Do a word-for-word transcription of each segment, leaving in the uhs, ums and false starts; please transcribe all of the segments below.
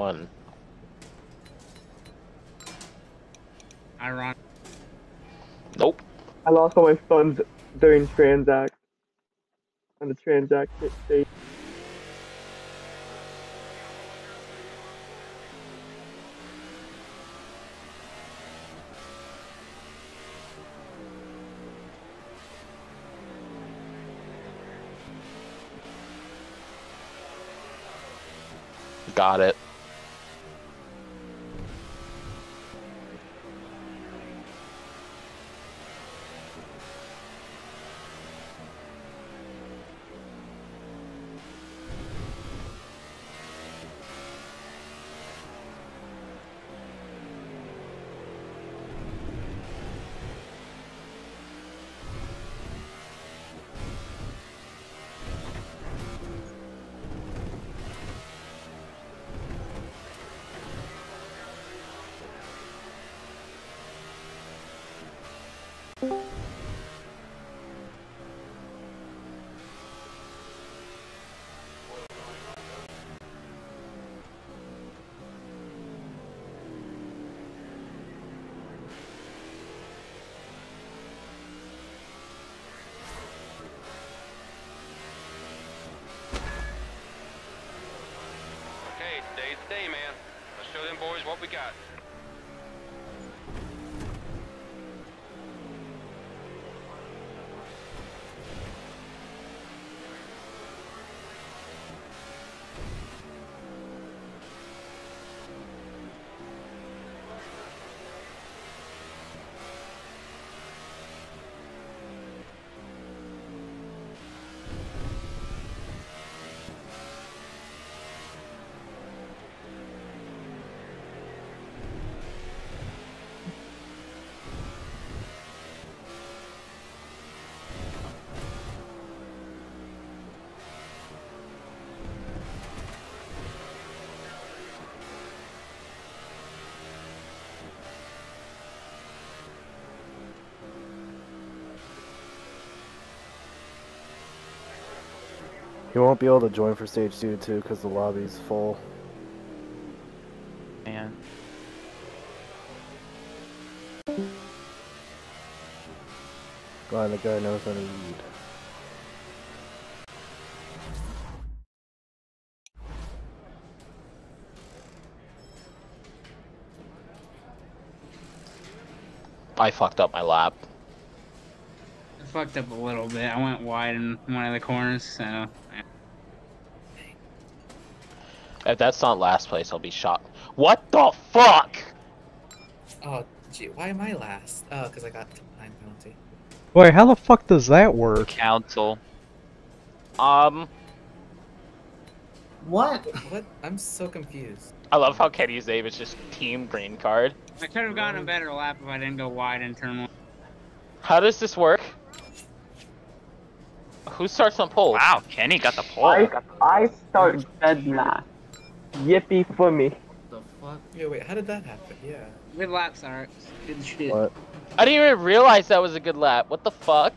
one. Ironic. Nope. I lost all my funds during Transact. On the Transact stage. Got it. Day's the day, man. Let's show them boys what we got. You won't be able to join for stage two too, because the lobby's full. Man. God, the guy knows how to read. I fucked up my lap. I fucked up a little bit. I went wide in one of the corners, so. If that's not last place, I'll be shocked. What the fuck? Oh, gee, why am I last? Oh, because I got nine penalty. Wait, how the fuck does that work? Council. Um. What? What? I'm so confused. I love how Kenny's name is just Team Green Card. I could have gotten a better lap if I didn't go wide in turn one. How does this work? Who starts on pole? Wow, Kenny got the pole. I, I start dead last. Yippee for me. What the fuck? Yeah, wait, how did that happen? Yeah. Good lap, Sark. Good shit. What? I didn't even realize that was a good lap. What the fuck?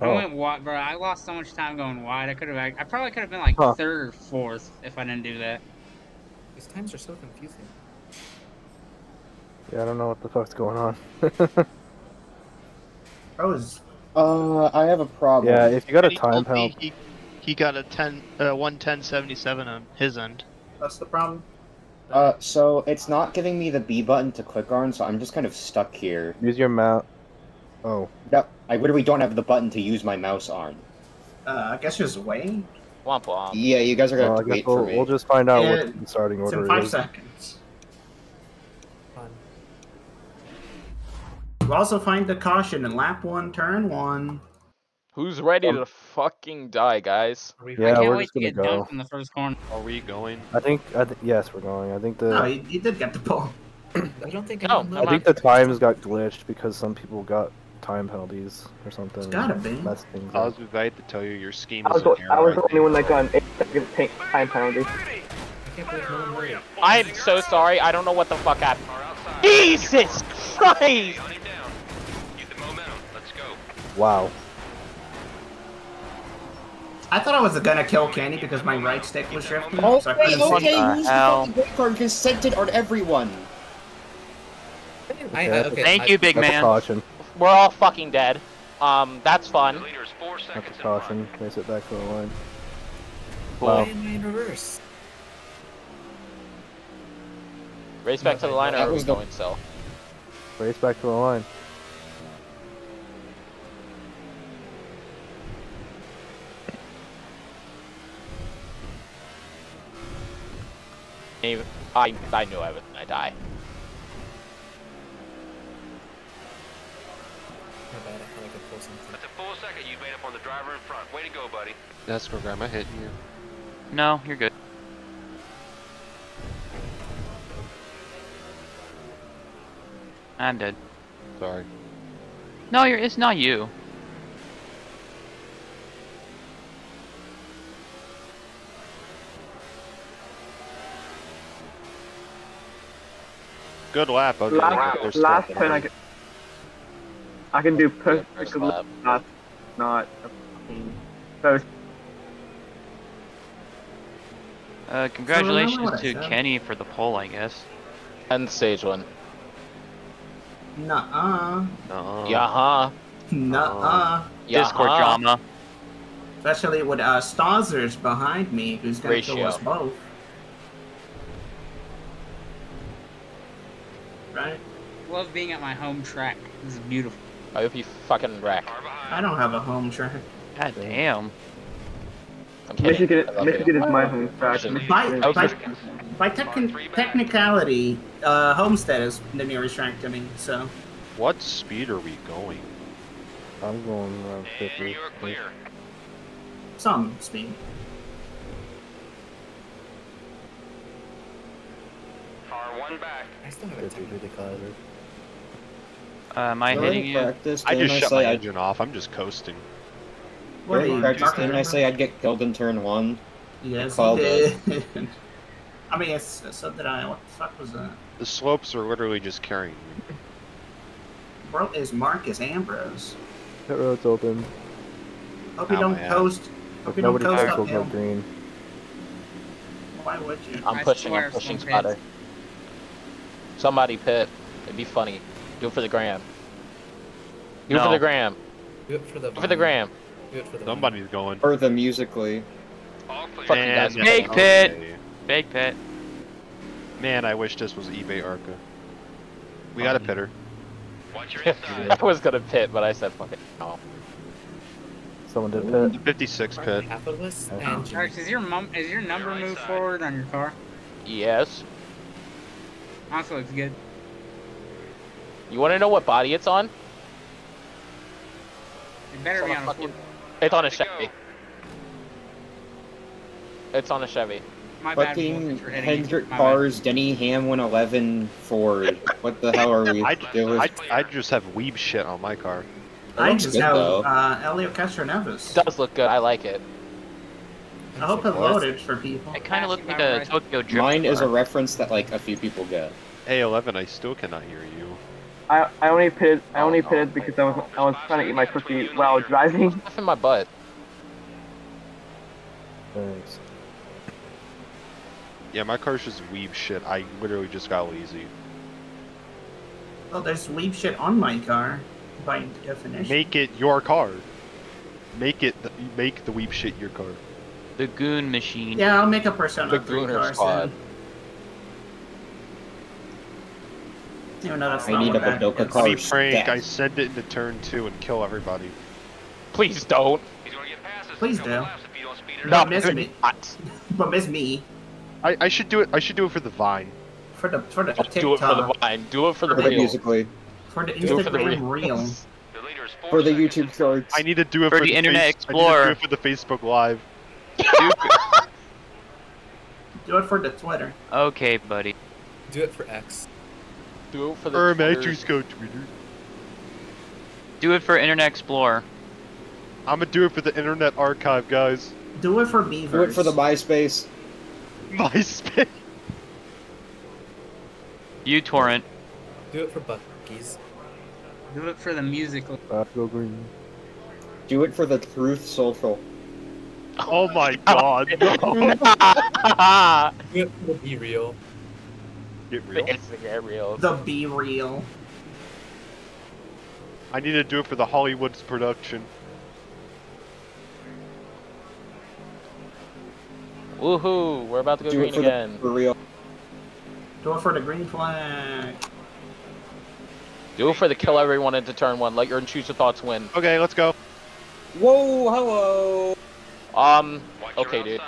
Oh. I went wide, bro. I lost so much time going wide. I could have, I probably could have been like huh. third or fourth if I didn't do that. These times are so confusing. Yeah, I don't know what the fuck's going on. I was. Uh, I have a problem. Yeah, if you got a time penalty, he, he got a ten, uh, one ten seventy seven on his end. That's the problem. Uh, so it's not giving me the B button to click on, so I'm just kind of stuck here. Use your mouse. Oh. That I literally don't have the button to use my mouse on. Uh, I guess just wait. Womp womp. Yeah, you guys are gonna uh, have to wait we'll, for me. We'll just find out yeah, what the starting order is. It's in five is. seconds. We'll also find the caution in lap one, turn one. Who's ready um, to fucking die, guys? Yeah, I can't we're wait just to get dumped in the first corner. Are we going? I think, I th yes, we're going. I think the. No, you, you did get the pole. I don't think. No, I think the times got glitched because some people got time penalties or something. It's gotta be. I was invited to tell you your scheme is an error. I was the only one that got an eight second time penalty. I'm so sorry. I don't know what the fuck happened. Jesus Christ! Wow. I thought I was gonna kill Candy because my right stick was shifting. Okay, so I okay, what who's the great card because scented on everyone. I, uh, okay. Thank you, big man. Caution. We're all fucking dead. Um, that's fun. That's a caution. Place it back to the line. Cool. Why am I in reverse? Race back to the line, or we're going so. Race back to the line. I I knew I was gonna die. How bad I feel like I pulled something. That's a full second you made up on the driver in front. Way to go, buddy. That's correct. Am I hitting you? No, you're good. I'm dead. Sorry. No, you're. It's not you. Good lap. Okay. Last, last turn I can. I can do perfect. Good lap. Last, not a fucking. So. Uh, congratulations so to Kenny for the pole, I guess. And stage one. Nuh-uh. Nuh-uh. Yaha. Nuh-uh. Discord drama. Especially with uh, Stauzer's behind me, who's gonna Ratio. kill us both. Right? Love being at my home track. This is beautiful. I hope you fucking wreck. I don't have a home track. God damn. Michigan, Michigan is my home track. By, by, by te technicality, uh, Homestead is the nearest track to me, so. What speed are we going? I'm going around fifty. You're clear. Some speed. One back. I still have a uh, Am I really hitting you? I just I shut my I'd... engine off. I'm just coasting. What really practice didn't I say I'd get killed in turn one? Yes, I did. I mean, it's something I. What the fuck was that? The slopes are literally just carrying me. Bro is Marcus Ambrose. That road's open. Hope you oh, don't coast. Hope you don't coast up hill. Green. Why would you? I'm I pushing. I'm pushing spotter. Somebody pit. It'd be funny. Do it for the gram. Do no. it for the gram. Do it for the, Do it for the gram. Do it for the Somebody's money. going. For the musically. Man, fake pit. Okay. Fake pit. Man, I wish this was eBay Arca. We um, got a pitter. Watch your inside. I was gonna pit, but I said fuck it. Oh. Someone did Ooh. pit. fifty-six pit. And Charles, is your mum is your number your move side. forward on your car? Yes. Also looks good. You want to know what body it's on? It better it's be on a fucking. It's on a Chevy. It's on a Chevy. My fucking bad. Hendrick My Cars, bad. Denny Ham one eleven Ford. What the hell are we I, doing? I, I just have weeb shit on my car. I just have uh, Elio Castro Neves. It does look good. I like it. I hope it loaded for people. It kind of looked like a Tokyo Drift. Mine is a reference that like a few people get. A eleven, I still cannot hear you. I I only pitted I only pitted because I was I was trying to eat my cookie while driving. Stuff in my butt. Thanks. Yeah, my car's just weeb shit. I literally just got lazy. Well, there's weeb shit on my car, by definition. Make it your car. Make it the, make the weeb shit your car. The Goon Machine. Yeah, I'll make a Persona the three car squad. No, no, that's I need a Badoka car. Be frank, I send it into turn two and kill everybody. Please don't. Please don't. No, miss me. But miss me. I, I should do it. I should do it for the Vine. For the for the TikTok. Do it for the Vine. Do it for the, for the reel. Musically. For the Instagram reel. For the YouTube shorts. I need to do it for, for the, the Internet face, Explorer. I need to do it for the Facebook Live. Do it for the Twitter. Okay, buddy. Do it for X. Do it for the Or Twitter. Magic Go Twitter. Do it for Internet Explorer. I'm gonna do it for the Internet Archive, guys. Do it for Beavers. Do it for the MySpace. MySpace. uTorrent. Do it for Buckies. Do it for the musical. Go Green. Do it for the Truth Social. Oh my god, no. Get the be real. Get real? It's the get real. The be real. I need to do it for the Hollywood's production. Woohoo! We're about to go do green it for again. The, for real. Do it for the green flag. Do it for the kill everyone into turn one. Let your choose your thoughts win. Okay, let's go. Whoa! Hello. Um. Watch okay, dude.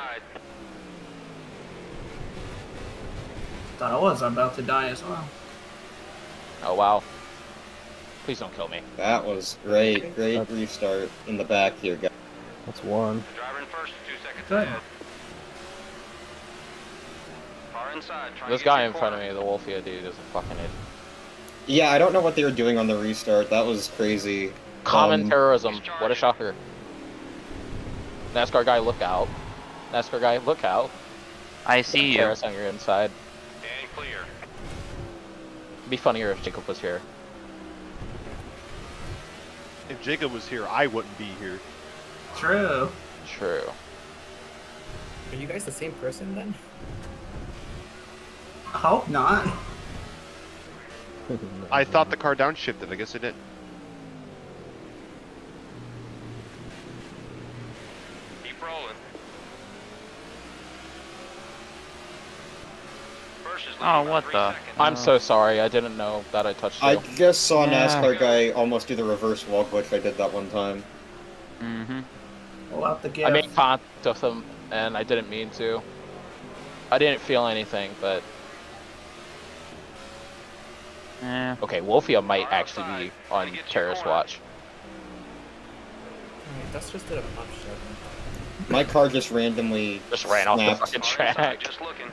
Thought I was about to die as well. Oh wow! Please don't kill me. That was great. Great That's... restart in the back here, guys. That's one. Driver in first, two seconds ahead. Inside, this guy in front corner. of me, the Wolfia dude, is a fucking idiot. Yeah, I don't know what they were doing on the restart. That was crazy. Common um, terrorism. What a shocker. NASCAR guy, look out. NASCAR guy, look out. I see you. On your inside. And clear. It'd be funnier if Jacob was here. If Jacob was here, I wouldn't be here. True. True. Are you guys the same person then? I hope not. I thought the car downshifted. I guess it did. Keep rolling. Oh, what the? Seconds. I'm so sorry. I didn't know that I touched you. I just saw a NASCAR yeah. guy almost do the reverse wall glitch. I did that one time. Mm-hmm. Well, out the I made contact with him, and I didn't mean to. I didn't feel anything, but... Eh. Okay, Wolfia might actually be on terrorist watch. Right, that's just a My car just randomly just ran snapped. off the fucking track. Just looking.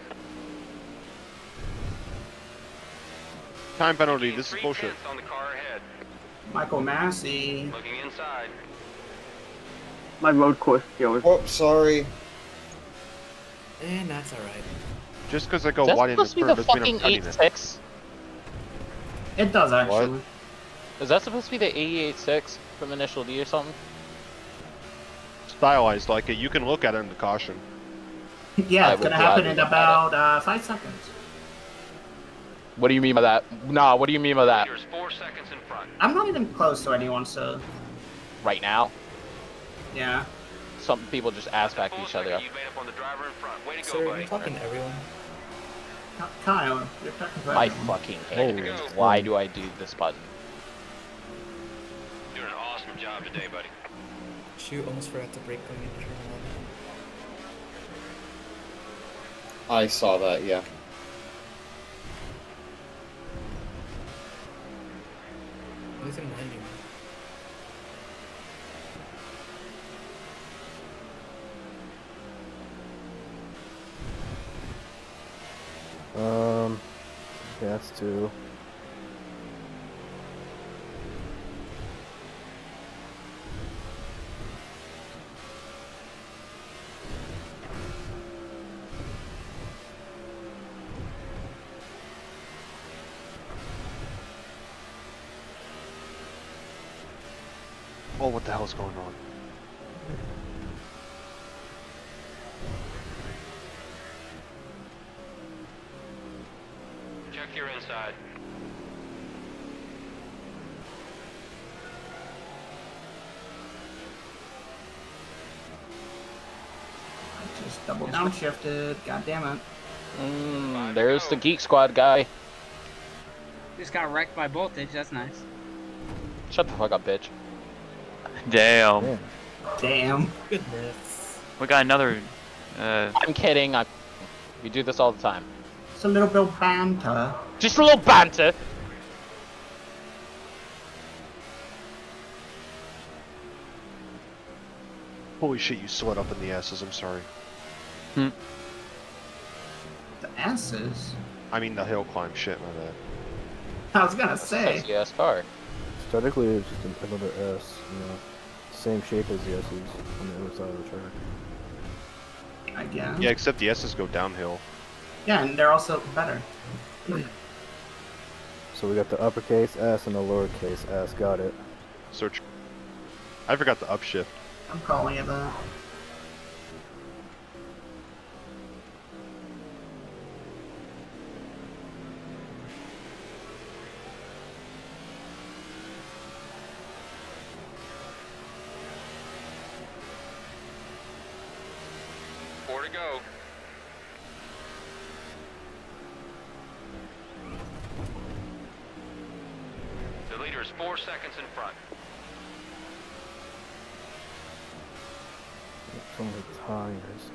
Time penalty. This is bullshit. On the car ahead. Michael Massey. Looking inside. My road course killer. Oh, sorry. And that's all right. Just because I go wide in this curve doesn't mean I'm cutting it. It does actually. What? Is that supposed to be the eighty-eight six from Initial D or something? Stylized like it. You can look at it in the caution. yeah, I it's gonna happen in about uh, five seconds. What do you mean by that? Nah, what do you mean by that? Four seconds in front. I'm not even close to anyone, so. Right now? Yeah. Some people just ask back each other. Sir, are you talking to everyone? Kyle, you're I fucking hate it. Why do I do this button? You're doing an awesome job today, buddy. Shoot, almost forgot to break going into turn one. I saw that, yeah. What is it landing? Um, yeah, that's two. Oh, what the hell is going on? You're inside. I just double downshifted. God damn it. Mm, there's the Geek Squad guy. Just got wrecked by voltage. That's nice. Shut the fuck up, bitch. Damn. Damn. Damn. Goodness. We got another. Uh... I'm kidding. I... We do this all the time. A little bit of banter. Just a little banter. Holy shit, you sweat up in the asses, I'm sorry. Hmm. The asses? I mean the hill climb shit, my bad. I was gonna That's say. That's the ass car. Statically, it's just another S, you know. Same shape as the S's on the other side of the track. I guess. Yeah, except the S's go downhill. Yeah, and they're also better. So we got the uppercase S and the lowercase S. Got it. Search. I forgot the upshift. I'm calling it that. More to go. The leader is four seconds in front. It's on the tires.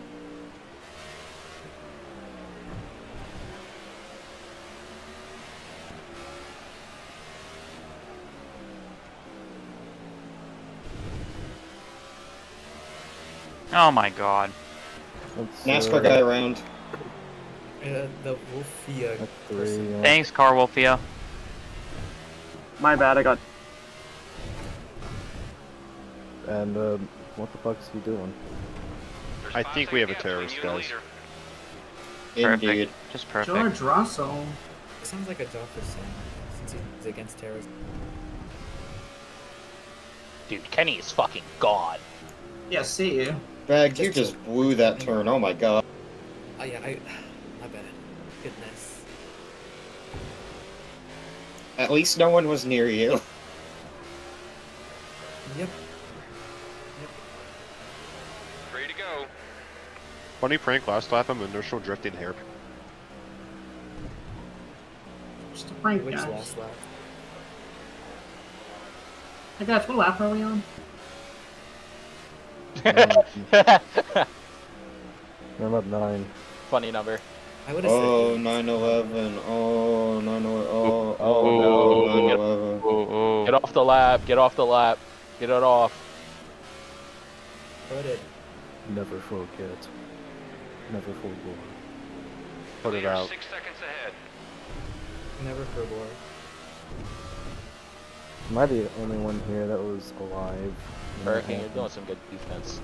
Oh my god. That's NASCAR uh, guy around. Uh, the Wolfia. Three, yeah. Thanks, Car Wolfia. My bad, I got. And, uh, what the fuck's he doing? There's I think we have a terrorist, guys. Perfect. Indeed. Just perfect. George Russell. It sounds like a doctor saying, since he's against terrorism. Dude, Kenny is fucking god. Yeah, see you. Bag, just you just to... blew that turn, oh my god. Oh yeah, I... I bet it. Goodness. At least no one was near you. Yep. Yep. Free to go. Funny prank, last lap I'm inertial drifting here. Just a prank, guys. Last lap? Hey guys, what lap are we on? I'm at nine. Funny number. I would have oh, said nine eleven. Oh, nine eleven. Oh, oh, oh, no, nine eleven. Get, oh, oh. Get off the lap. Get off the lap. Get it off. Put it. Never forget. Never forget. Put it out. Six seconds ahead. Never forget. Am I the only one here that was alive? Hurricane, you're doing some good defense.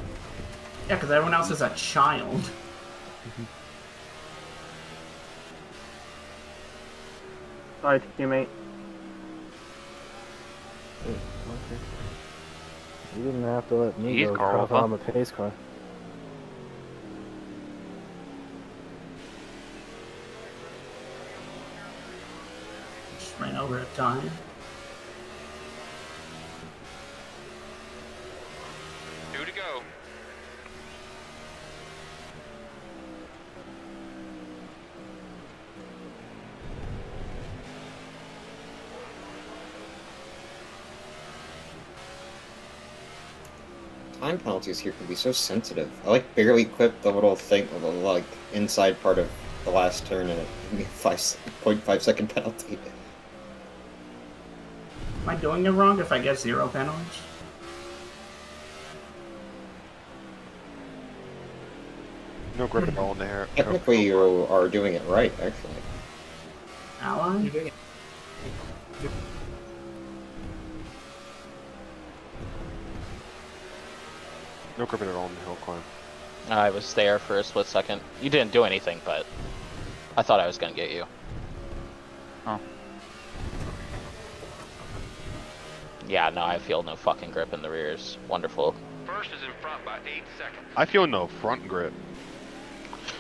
Yeah, because everyone else is a child. Sorry, teammate. Wait, okay. You didn't have to let me Jeez, go. Carl, huh? I'm a pace car. Just ran over a time. Two to go. Time penalties here can be so sensitive. I like barely clipped the little thing, the like inside part of the last turn, and it gave me a five point five second penalty. Am I doing it wrong if I get zero penalties? No grip at all in the air. Technically, you are doing it right, actually. Ally? You're doing it. No grip at all in the hill climb. I was there for a split second. You didn't do anything, but I thought I was gonna get you. Oh. Yeah, no, I feel no fucking grip in the rears. Wonderful. First is in front by eight seconds. I feel no front grip.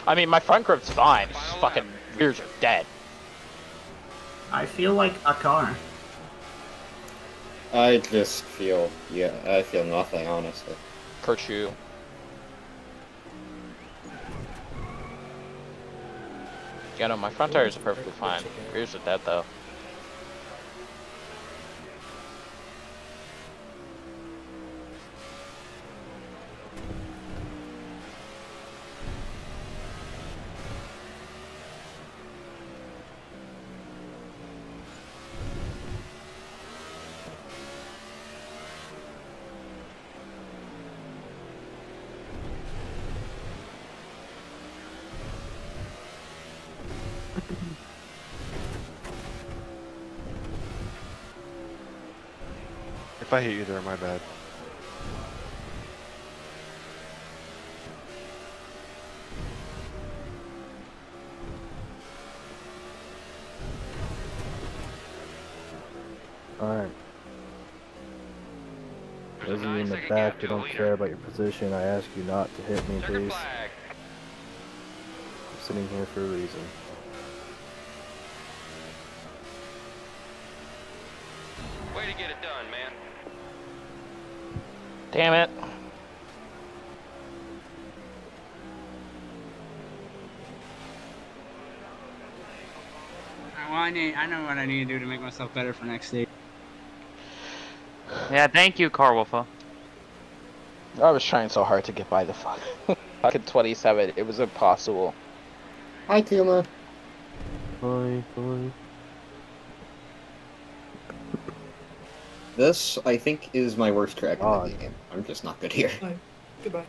I mean, my front grip's fine, it's just fucking rears are dead. I feel like a car. I just feel, yeah, I feel nothing, honestly. Kerchu. Yeah, no, my front tires are perfectly fine. Rears are dead, though. If I hit you there, my bad. Alright. Those of you in the back who don't care about your position, I ask you not to hit me, please. I'm sitting here for a reason. Way to get it done, man. Damn it. Well, I need, I know what I need to do to make myself better for next stage. Yeah, thank you, Carwolfa. I was trying so hard to get by the fuck. Fucking twenty-seven, it was impossible. Hi, Kuma. Hi, hi. This, I think, is my worst track oh. in the game. I'm just not good here. Bye. Goodbye.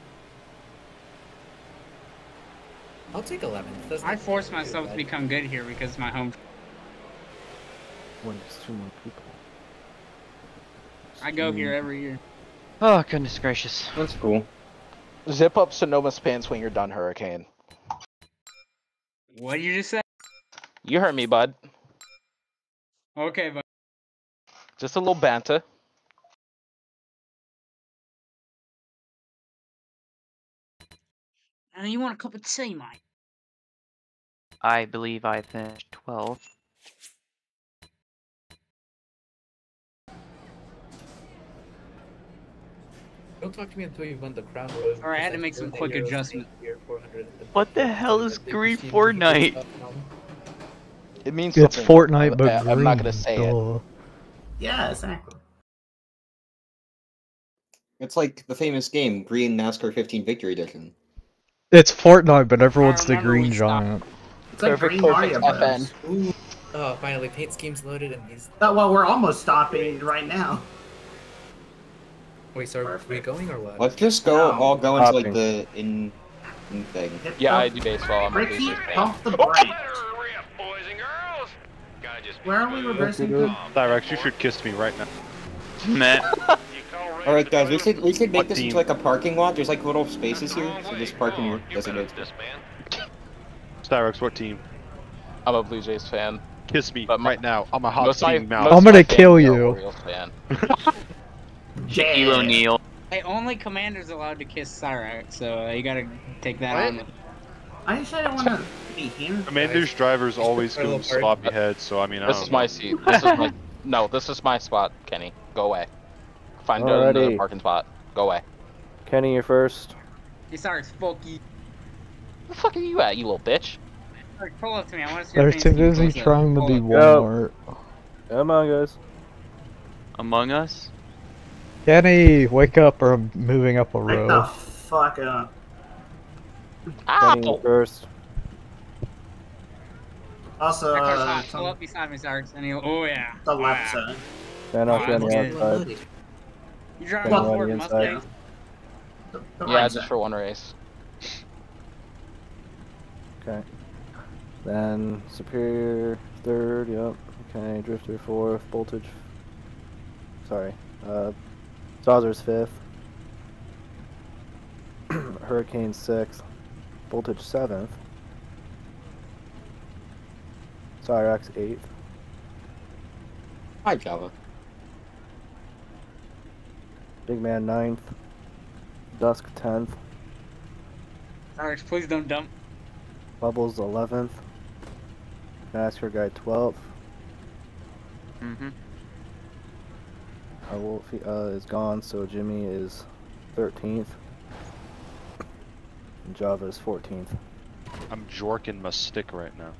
I'll take eleventh. I forced myself to become good here because my home. One, two more people. I go here every year. Oh, goodness gracious. That's cool. Zip up Sonoma's pants when you're done, Hurricane. What did you just say? You heard me, bud. Okay, bud. Just a little banter. And you want a cup of tea, mate? I believe I finished twelve. Don't talk to me until you've won the crown. Alright, I had to make some quick adjustments. What the hell is green Fortnite? It means it's Fortnite, but green. I'm not gonna say it. Yeah, exactly. It's like the famous game, Green NASCAR fifteen Victory Edition. It's Fortnite, but everyone's the green giant. It's like Green Mario Bros. Oh, finally, paint schemes loaded and these. Oh, well, we're almost stopping right now. Wait, so are we going or what? Let's just go, no. all go into like the in, in thing. Yeah, I do baseball. I'm Ricky, pump the brakes. Where are we reversing to? Cyrax, you should kiss me right now. Nah. Alright guys, we should, we should make what this team? into like a parking lot. There's like little spaces here, so just parking doesn't go to this man. Cyrax, what team? I'm a Blue Jays fan. Kiss me but my, right now. I'm a hot team now. I'm gonna kill you. J. O'Neal. Hey, only Commander's allowed to kiss Cyrax, so uh, you gotta take that what? on. I just didn't want to be here. Commander's drivers always go sloppy head, so I mean, I This don't is know. my seat. This is my... No, this is my spot, Kenny. Go away. Find Alrighty. another parking spot. Go away. Kenny, you're first. Hey, Cyrax, fuck you. Where the fuck are you at, you little bitch? Cyrax, pull up to me. I want to see your face. They're too busy trying to be Walmart. Come on, guys. Among Us? Kenny, wake up or I'm moving up a road. Wake the fuck up. Kenny first. Also, uh... pull up beside me, Sarge. Oh, yeah. The left side. Stand off on the outside. You're driving the Ford Mustang. Yeah, just for one race. Okay. Then, Superior third, yep. Okay, Drifter fourth, Voltage... Sorry. Uh... Saucer's fifth, Hurricane sixth, Voltage seventh, Cyrax eighth. Hi, Java. Big Man ninth, Dusk tenth. Cyrax, please don't dump. Bubbles eleventh, NASCAR Guy twelfth. Mm-hmm. Uh, Wolfie uh, is gone, so Jimmy is thirteenth. And Java is fourteenth. I'm jorking my stick right now.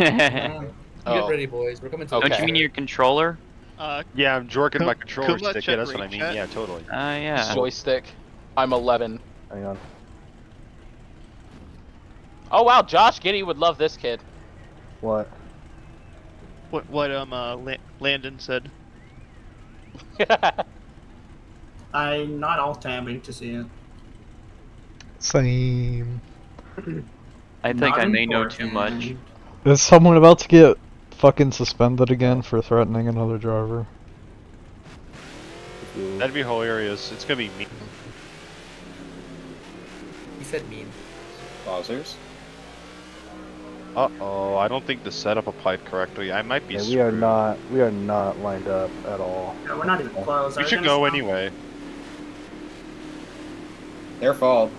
uh, oh. Get ready, boys. We're coming to okay. Don't you mean your controller? Uh, yeah, I'm jorking my controller stick. Yeah, that's what I mean. Chat. Yeah, totally. Uh, yeah. Joystick. I'm eleven. Hang on. Oh, wow. Josh Giddey would love this kid. What? What, what um, uh, La Landon said. I'm not all tabbing to see it. Same. I think not I may important. know too much. Is someone about to get fucking suspended again for threatening another driver? That'd be hilarious. It's gonna be mean. He said mean. Buzzers. Uh oh, I don't think the setup applied correctly. I might be yeah, screwed. We are not, we are not lined up at all. No, we're not even close. We should go stop? anyway. Their fault.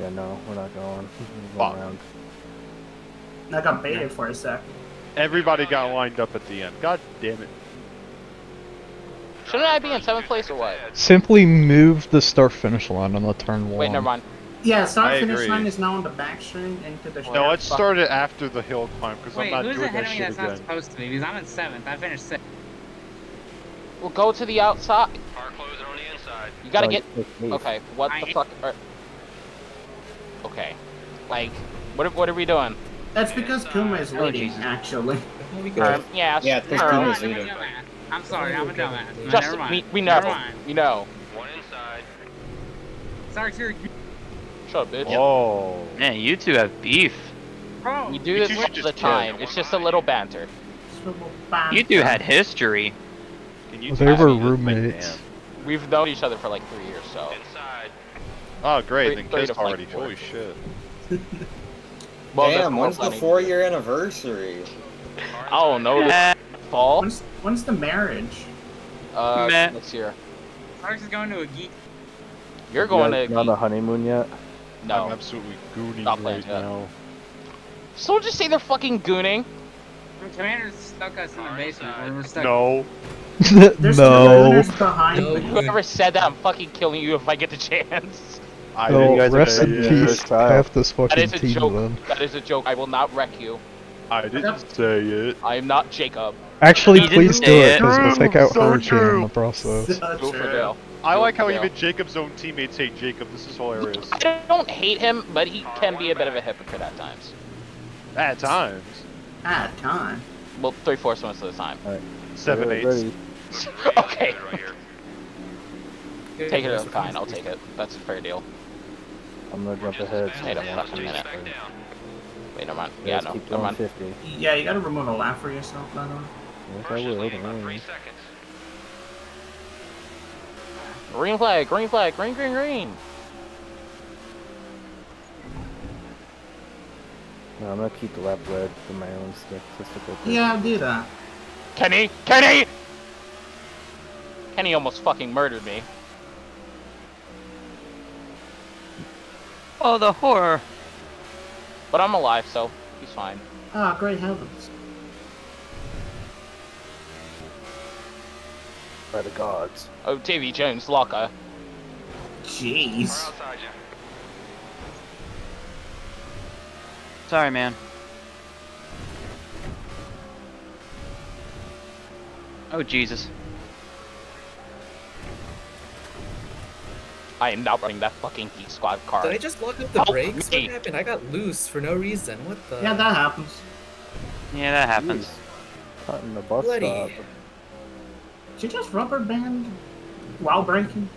Yeah, no, we're not going. We're going around. I got baited for a sec. Everybody got lined up at the end. God damn it. Shouldn't I be in seventh place or what? Simply move the start finish line on the turn one. Wait, never mind. Yeah, start finish agree. line is now on the back string into the. No, let's start it after the hill climb because I'm not doing that shit again. Wait, who's ahead of me that's not supposed to be? Because I'm at seventh. I finished sixth. We'll go to the outside. Car closer on the inside. You gotta get. Okay, what the fuck? Okay, like, what what are we doing? That's because Kuma is leading, actually. Um, yeah, yeah, it's because Kuma is leading. I'm sorry, I'm a dumbass. Just we we know, we know. One inside. Sorry, Terry. Shut up, bitch. Oh. Man, you two have beef. Bro, you do this all the time. It's just a little banter. You two had history. They were roommates. We've known each other for like three years, so. Inside. Oh, great. Three, then kissed like already. Four. Holy shit. Well, damn, when's the four-year anniversary? Oh, no. This fall? When's, when's the marriage? Uh, Meh. Next year. Sark's is going to a geek. You're going you to a on the honeymoon yet? No. I'm absolutely gooning Stop right now. So just say they're fucking gooning. Commander's stuck us in the basement. We're stuck. No. There's no. Behind no. Whoever said that, I'm fucking killing you if I get the chance. I no, you guys rest in peace. Half this fucking that is a team joke. Then. That is a joke. I will not wreck you. I didn't say it. I am not Jacob. Actually, you please do it, because we'll take out so her true. in the process. Go for Dale. I like how even Jacob's own teammates hate Jacob. This is hilarious. I don't hate him, but he can be a bit of a hypocrite at times. At times? At times? Well, three-fourths most of the time. All right. Seven-eighths. Okay. Take it as fine, I'll take it. That's a fair deal. I'm gonna jump ahead. Wait a fucking minute. Wait, never mind. Yeah, no, never mind. Yeah, you gotta remove a lap for yourself, by the way. Yes, I will. Three seconds. Green flag, green flag, green, green, green. No, I'm gonna keep the lap red for my own statistical purpose. Yeah, I'll do that. Kenny! Kenny! Kenny almost fucking murdered me. Oh, the horror. But I'm alive, so he's fine. Ah, oh, great heavens. By the gods. Oh, Davy Jones, locker. Jeez. Sorry, man. Oh, Jesus. I am not running that fucking Heat Squad car. Did I just lock up the oh, brakes? Me. What happened? I got loose for no reason. What the? Yeah, that happens. Yeah, that happens. Cut in the bus Bloody. stop. Did you just rubber band while braking?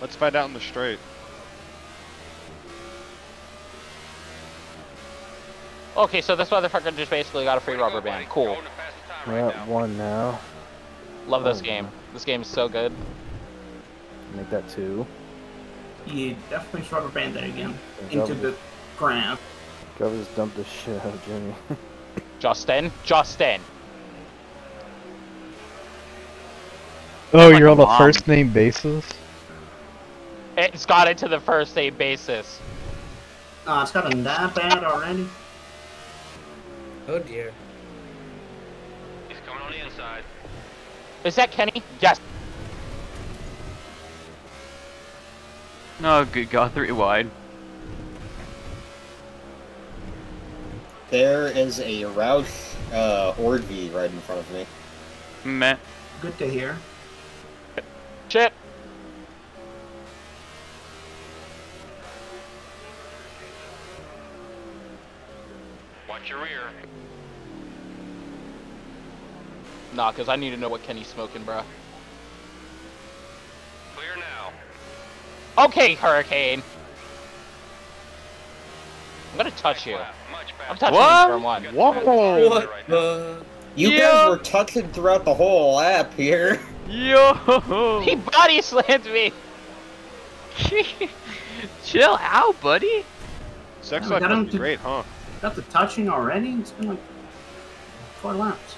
Let's find out in the straight. Okay, so this motherfucker just basically got a free rubber band. Cool. We're at one now. Love this game. This game is so good. Make that two. You definitely rubber band that again. Into the ground. Trevor just dumped the shit out of Jimmy. Justin? Justin! Oh, you're on the first name basis? It's got into the first name basis. Oh, it's gotten that bad already? Oh dear. He's coming on the inside. Is that Kenny? Yes. No, good God, three wide. There is a Roush uh, Ordvee right in front of me. Meh. Good to hear. Shit. Watch your rear. Nah, because I need to know what Kenny's smoking, bruh. Clear now. Okay, Hurricane. I'm gonna touch you. I'm touching what? you for one. Whoa! What the? You Yo. guys were touching throughout the whole lap here. Yo! He body slammed me! Chill out, buddy. Sex life must be great, huh? Got the touching already? It's been like four laps.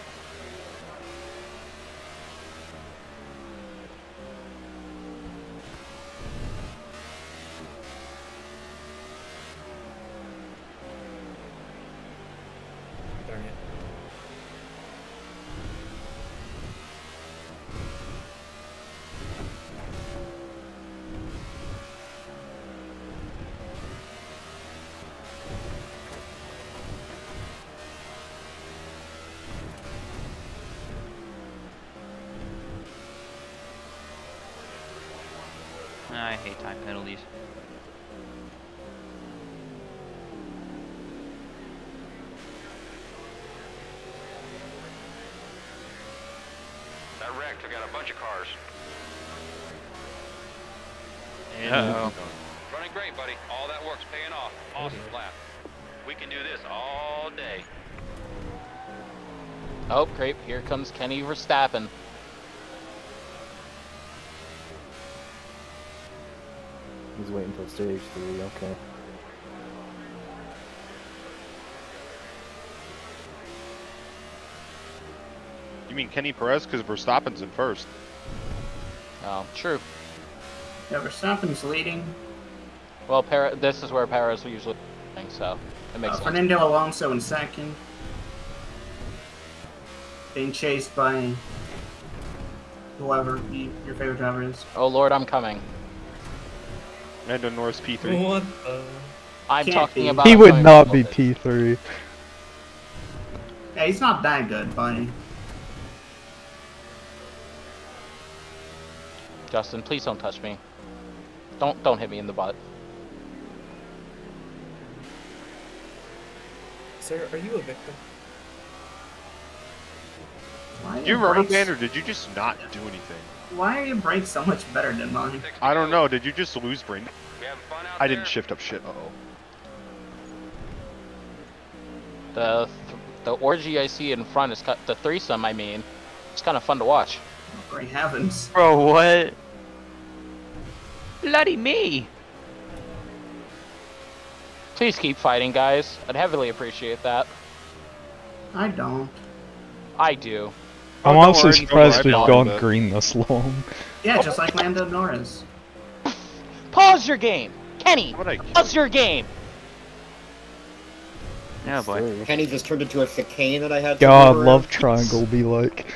pay time penalties. That wreck took out a bunch of cars. Uh-oh. Running great, buddy. All that work's paying off. Awesome lap. We can do this all day. Oh, great. Here comes Kenny Verstappen. He's waiting for stage three, okay. You mean Kenny Perez? Because Verstappen's in first. Oh, true. Yeah, Verstappen's leading. Well, Perez, this is where Perez usually think so. It makes uh, sense. Fernando Alonso in second. Being chased by whoever he, your favorite driver is. Oh lord, I'm coming. Lando Norris P three. What the? I'm Can't talking be. about. He would not be P three. Yeah, he's not that good, buddy. Justin, please don't touch me. Don't don't hit me in the butt. Sir, are you a victim? Why did you rubber band or did you just not do anything? Why are your brakes so much better than mine? I don't know. Did you just lose brake? I didn't shift up shit. Uh oh. The th the orgy I see in front is cut. The threesome, I mean, it's kind of fun to watch. Great heavens! Bro, what? Bloody me! Please keep fighting, guys. I'd heavily appreciate that. I don't. I do. I'm also surprised we've gone green this long. Yeah, just like Lando Norris. Pause your game! Kenny! Pause your game! Oh boy. Kenny just turned into a chicane that I had to do. God, love triangle be like.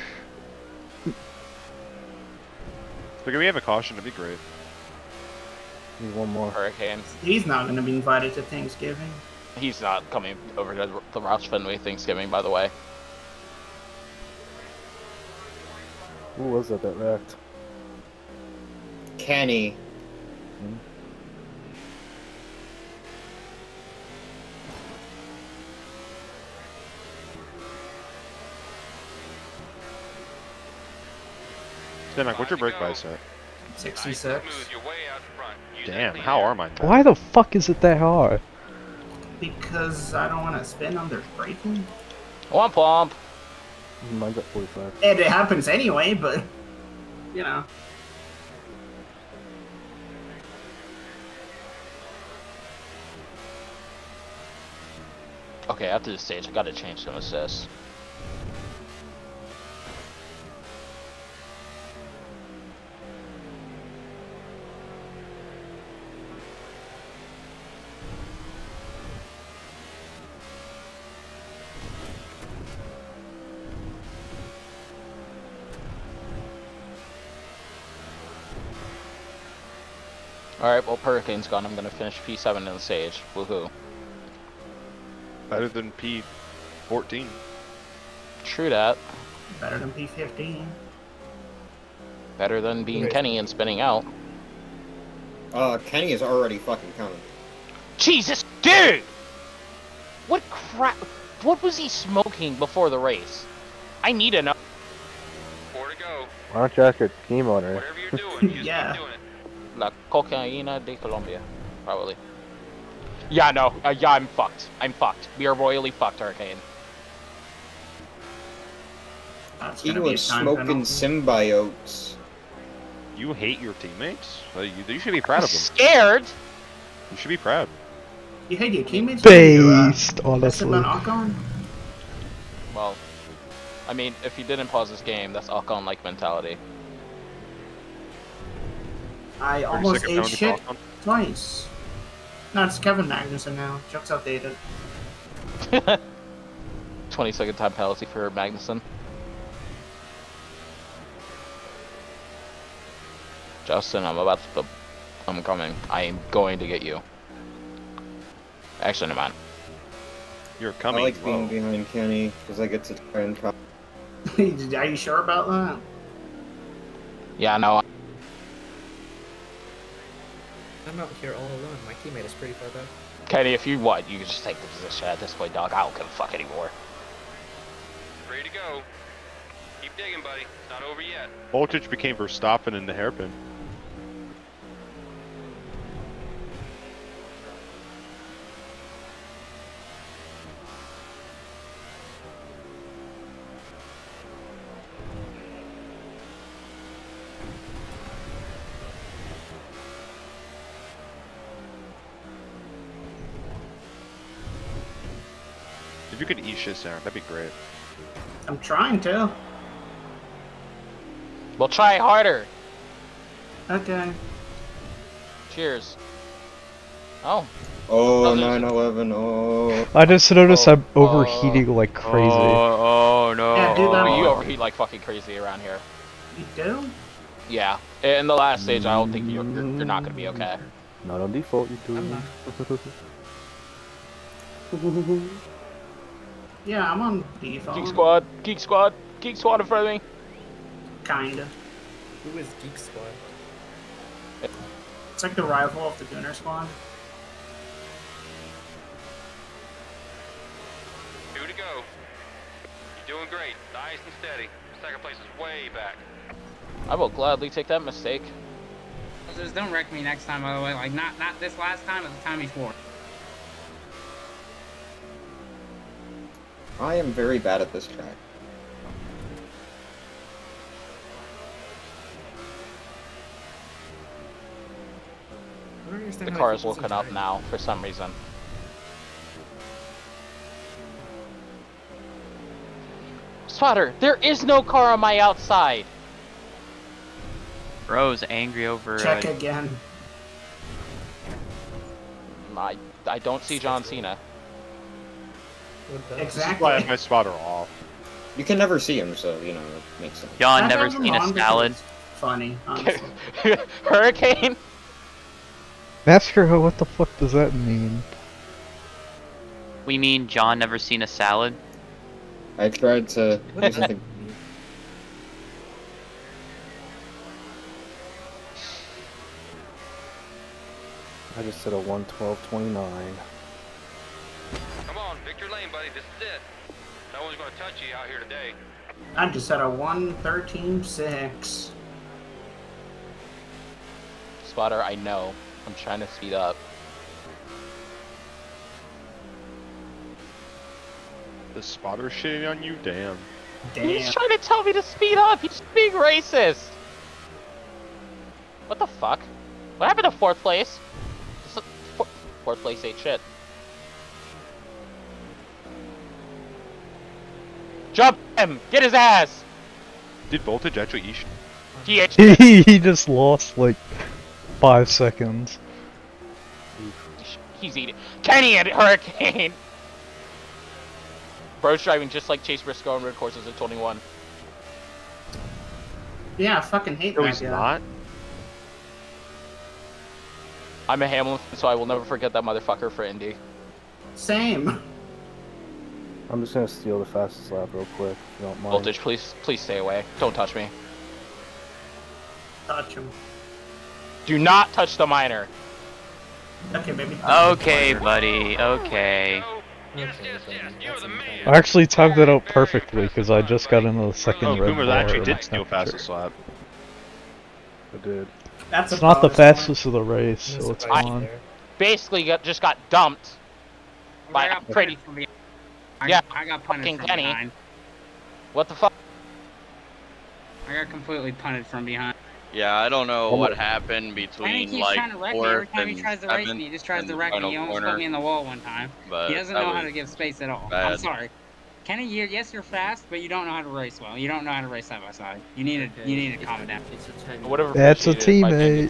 Look, we have a caution, it'd be great. Need one more hurricane. He's not gonna be invited to Thanksgiving. He's not coming over to the Roush Fenway Thanksgiving, by the way. Who was that that wrecked? Kenny. Hmm? Stammack, what's your brake by, sir? sixty-six. Damn, how are mine? Why the fuck is it that hard? Because I don't want to spin on their braking. Womp womp. Mine's at forty-five. And it happens anyway, but, you know. Okay, after this stage, I gotta change some assists. Alright, well, Hurricane's gone. I'm gonna finish P seven in the stage. Woohoo. Better than P fourteen. True that. Better than P fifteen. Better than being Wait. Kenny and spinning out. Uh, Kenny is already fucking coming. Jesus, dude! What crap? What was he smoking before the race? I need to know. Four to go. Why don't you ask your team owner? Whatever you're doing, you yeah. keep doing it. La Cocaina de Colombia, probably. Yeah, no, uh, yeah, I'm fucked. I'm fucked. We are royally fucked, Hurricane. He was smoking penalty. symbiotes. You hate your teammates? Uh, you, you should be proud I'm of them. Scared? You should be proud. You hate your teammates? Based, you, uh, honestly. Well, I mean, if you didn't pause this game, that's Alcon-like mentality. I almost ate shit twice. No, it's Kevin Magnussen now. Joke's outdated. twenty second time penalty for Magnussen. Justin, I'm about to... I'm coming. I am going to get you. Actually, never mind. You're coming. I like being behind Kenny, because I get to try and cop. Are you sure about that? Yeah, no. I'm out here all alone. My teammate is pretty far back. Kenny, if you want, you can just take the position at this point, dog. I don't give a fuck anymore. Ready to go. Keep digging, buddy. It's not over yet. Voltage became Verstappen in the hairpin. If you could eat shit down, that'd be great. I'm trying to. Well, try harder. Okay. Cheers. Oh. Oh, nine eleven, oh. I just noticed oh, I'm overheating oh, like crazy. Oh, oh no. Yeah, dude, oh, you overheat like fucking crazy around here. You do? Yeah. In the last stage, I don't think you're, you're, you're not going to be okay. Not on default, you do. Yeah, I'm on default. Geek Squad, Geek Squad, Geek Squad in front of me. Kinda. Who is Geek Squad? It's like the rival of the Gunner Squad. Two to go. You're doing great. Nice and steady. Second place is way back. I will gladly take that mistake. Just don't wreck me next time, by the way. Like, not, not this last time, but the time before. I am very bad at this track. The car is looking up now for some reason. Spotter, there is no car on my outside. Bro's angry over. Check uh, again. I I don't see John Cena. Exactly. This is why I have my spotter off. You can never see him, so you know it makes sense. John never seen a salad. Funny. Hurricane. NASCAR, what the fuck does that mean? We mean John never seen a salad. I tried to. What does that mean? I just said a one twelve twenty nine. Come on, Victor Lane, buddy, this is it. No one's gonna touch you out here today. I'm just at a one thirteen six. Spotter, I know. I'm trying to speed up. The spotter shitting on you? Damn. Damn. He's trying to tell me to speed up! He's being racist! What the fuck? What happened to fourth place? Fourth place ain't shit. Jump him! Get his ass! Did Voltage actually eat shit? He, he just lost like five seconds. He's eating. Kenny and Hurricane! Bro's driving just like Chase Briscoe on road courses at twenty-one. Yeah, I fucking hate no, that he's guy. Not. I'm a Hamilton, so I will never forget that motherfucker for Indy. Same. I'm just gonna steal the fastest lap real quick, if you don't mind. Voltage, please, please stay away. Don't touch me. Touch him. Do not touch the miner. Okay, baby. Okay, buddy. Okay. I actually timed that out perfectly because I just got into the second oh, red bar. Actually did steal fastest lap. I did. That's it's not the fastest one of the race, so it's fine. Basically, got, just got dumped by a pretty. I yeah, got, I got punished from Kenny. Behind. What the fuck? I got completely punished from behind. Yeah, I don't know what happened between like fourth and seventh. Every time he tries to race me, he just tries to wreck me. He almost put me in the wall one time. But he doesn't know how to give space at all. Bad. I'm sorry, Kenny. You're, yes, you're fast, but you don't know how to race well. You don't know how to race side by side. You need to, you need to calm down. Whatever. That's a teammate.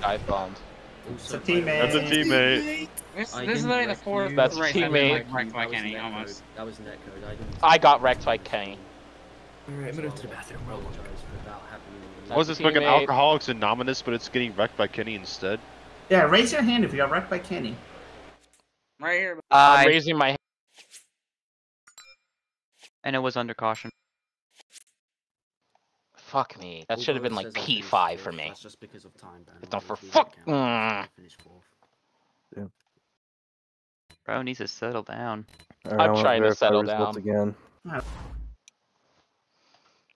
It's a teammate. That's a teammate. This, this is literally the fourth race I've been wrecked by Kenny, almost. That was netcode. I, I got wrecked by Kenny. Alright, I'm gonna go to the bathroom real quick. I was just looking Alcoholics Anonymous, but it's getting wrecked by Kenny instead. Yeah, raise your hand if you got wrecked by Kenny. Right here. Uh, I'm raising my hand. And it was under caution. Fuck me. That should have been like P five for me. That's just because of time. It's not for fuck. Damn. Bro needs to settle down. Right, I'm trying to settle down. Again.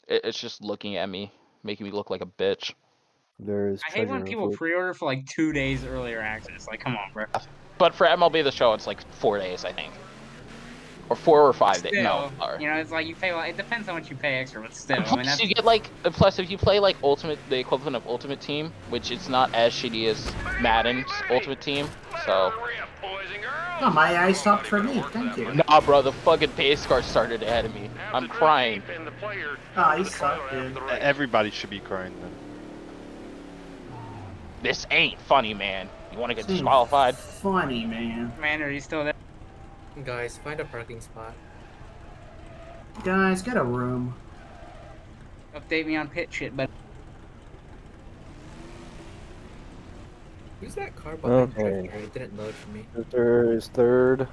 It, it's just looking at me, making me look like a bitch. There is I hate when people pre-order for like two days earlier access. Like, come on, bro. But for M L B The Show, it's like four days, I think. Or four or five still, days. No, or, you know, it's like you pay. Like, it depends on what you pay extra, but still. Plus, I mean, that's... you get like. Plus, if you play like Ultimate, the equivalent of Ultimate Team, which it's not as shitty as Madden's Ultimate Team, so. Oh, my eye stopped for me. Thank you. Nah, bro, the fucking pace car started ahead of me. I'm crying. Ah, oh, he sucked, dude. Everybody should be crying then. This ain't funny, man. You want to get disqualified? Funny, man. Man, are you still there? Guys, find a parking spot. Guys, get a room. Update me on pit shit, but. Who's that car behind me? Okay. It didn't load for me. Victor is third.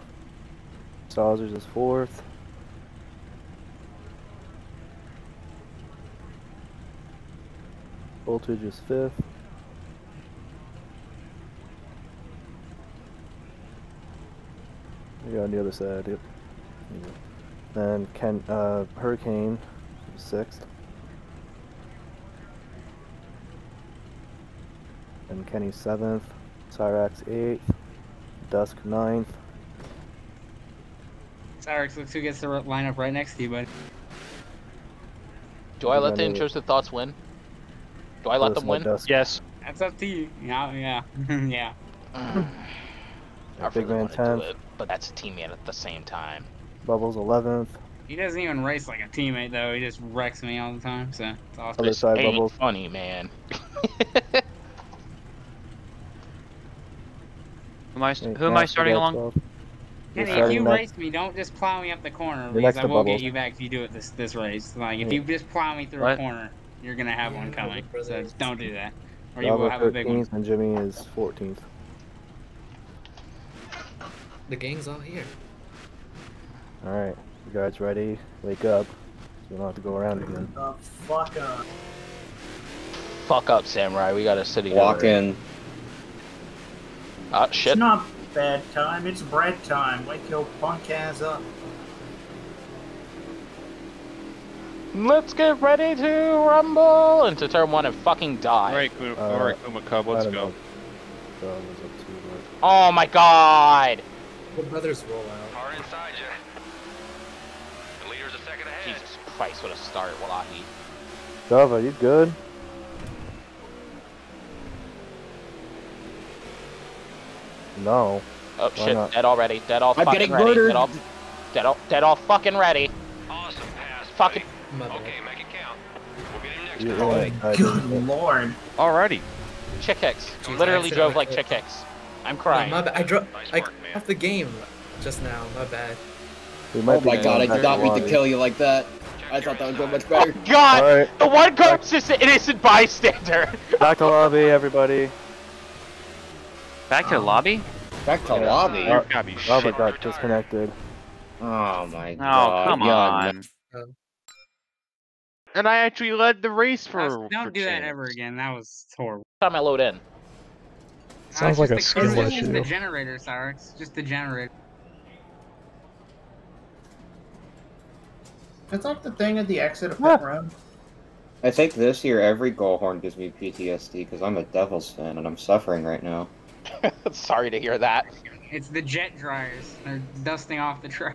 Sausage is fourth. Voltage is fifth. Yeah, on the other side, yep. Then Ken, uh, Hurricane, sixth. And Kenny, seventh. Cyrax, eighth. Dusk, ninth. Cyrax, looks who gets the lineup right next to you, buddy. Do I let the intrusive thoughts win? Do I let them win? Dusk. Yes. That's up to you. Yeah, yeah, yeah. Mm. I Big really Man tenth. It, but that's a teammate at the same time. Bubbles eleventh. He doesn't even race like a teammate though. He just wrecks me all the time. So it's awesome. Other side, ain't Bubbles. Funny, man. who am I? Who am I starting along? Kenny, if you race me, don't just plow me up the corner because I will get you back if you do it this this race. Like if you just plow me through a corner, you're gonna have one coming. So don't do that, or you will have a big one. And Jimmy is fourteenth. The gang's all here. Alright, you guys ready? Wake up. We don't have to go around again. Uh, fuck up. Fuck up, Samurai. We got a city. Walk in. Ah, shit. It's not bad time. It's bread time. Wake your punk ass up. Let's get ready to rumble into turn one and fucking die. Alright, Kuma, uh, all right, Kuma Cub, let's go. Uh, oh my god! The brothers roll out. Are inside you. The leader's a second ahead. Jesus Christ, what a start, Wallahi. Dove, are you good? No. Oh why shit, not? Dead already. Dead all I'm fucking ready. Murdered. Dead all, dead all, dead all fucking ready. Awesome pass. Fucking. Mother. Okay, make it count. We'll get him next time. Oh my god. Good lord. Alrighty. Chick Hicks. Literally drove like Chick Hicks. I'm crying. No, my I drove nice like off the game just now. My bad. Oh my god! I thought we could kill you like that. I thought that would go much better. Oh god! Right. The one card's just an innocent bystander. Back to lobby, everybody. Back to um, lobby. Back to lobby. Uh, Robert got disconnected. Oh my god! Oh come on! God. And I actually led the race for. Was, don't for do change. That ever again. That was horrible. Time I load in. Sounds like a skill issue. It's just the generator, sorry. It's just the generator. That's like the thing at the exit of pit road. I think this year every goal horn gives me P T S D because I'm a Devils fan and I'm suffering right now. Sorry to hear that. It's the jet dryers. They're dusting off the truck.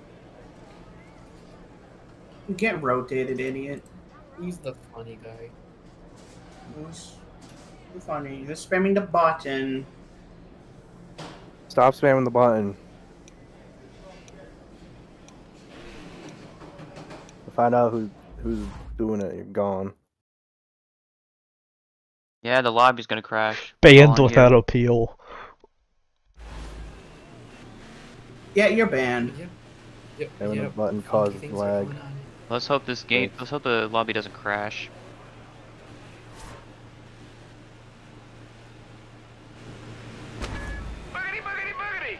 Get rotated, idiot. He's the funny guy. He's funny. You're spamming the button. Stop spamming the button. To find out who who's doing it, you're gone. Yeah, the lobby's gonna crash. Banned without appeal. Yeah, you're banned. Yep. Yep. Spamming yep. the button causes lag. Let's hope this game. Let's hope the lobby doesn't crash. Buggity, buggity,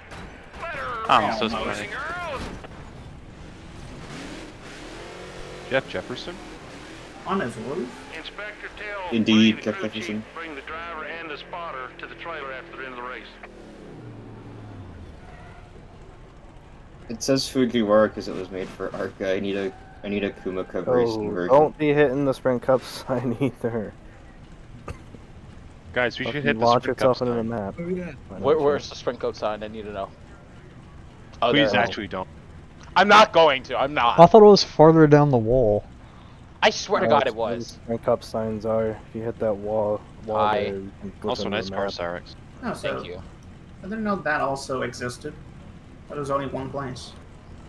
buggity. Oh, I'm so sorry. Jeff Jefferson. On his roof. Inspector Tell. Indeed, Jeff Jefferson. Bring the driver and the spotter to the trailer after the end of the race. It says Fujiwara because it was made for Arca. I need a I need a Kuma Cup oh, racing version. Don't be hitting the Sprint Cup sign either. Guys, we should hit the Sprint Cup sign. Into the map. Oh, yeah. Where, where's the Sprint Cup sign? I need to know. Oh, please actually don't. I'm not going to. I'm not. I thought it was farther down the wall. I swear uh, to God, it was. Sprint Cup signs are. If you hit that wall, wall I... there, you can click also, nice car, Cyrex. Oh, thank so, you. I didn't know that also existed. But it was only one place.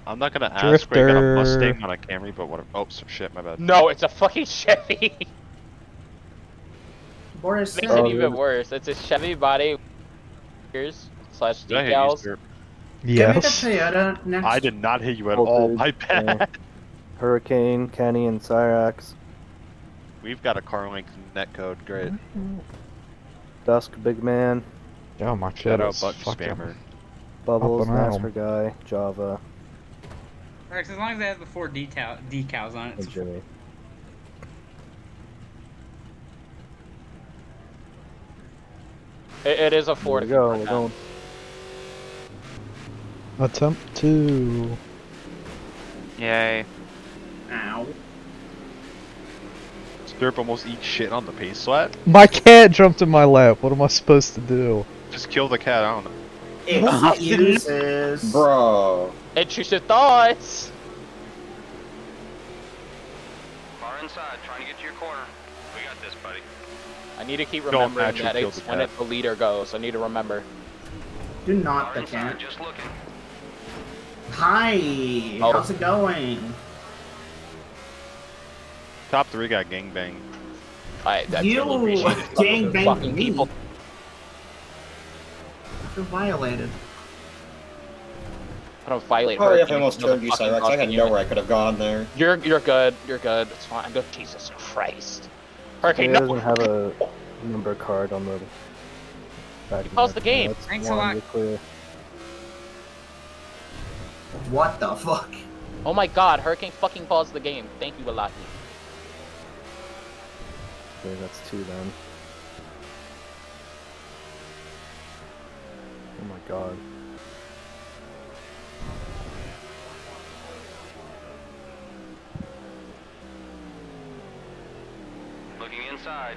I'm not gonna ask. Drifter. I got a Mustang on a Camry, but what? Oh, shit, my bad. No, it's a fucking Chevy. Boris makes oh, it even dude. worse. It's a Chevy body. Slash decals. Yes. Give me the Toyota next. I did not hit you at oh, all. Dude. My bad. Yeah. Hurricane, Kenny, and Cyrax. We've got a Carlink netcode. Great. Mm-hmm. Dusk, big man. Oh my god. Shout out, Buck Spammer. Up. Bubbles, NASCAR guy, Java. Alright, so as long as it has the four decal decals on it. Hey, Jimmy. It, it is a Ford. There we go, we're going. Attempt two. Yay. Ow. Stirp almost eats shit on the pace slat. My cat jumped in my lap, what am I supposed to do? Just kill the cat, I don't know. Excuses. Bro. Intrusive thoughts. Far inside, trying to get to your corner. We got this, buddy. I need to keep remembering that it's when it, the leader goes. I need to remember. Do not the cat. Just looking. Hi. Oh. How's it going? Top three got gangbanged. I. That's you gangbanged me. People. You're violated. I don't violate. Oh, yeah, I almost killed you, Cyrex. I had nowhere I could have gone there. You're you're good. You're good. It's fine. Go. Jesus Christ. Hurricane no. doesn't have a number card on the. Back calls the game. That's Thanks a lot. Clear. What the fuck? Oh my God! Hurricane fucking calls the game. Thank you, Alaki. Okay, that's two then. Oh my God. Looking inside.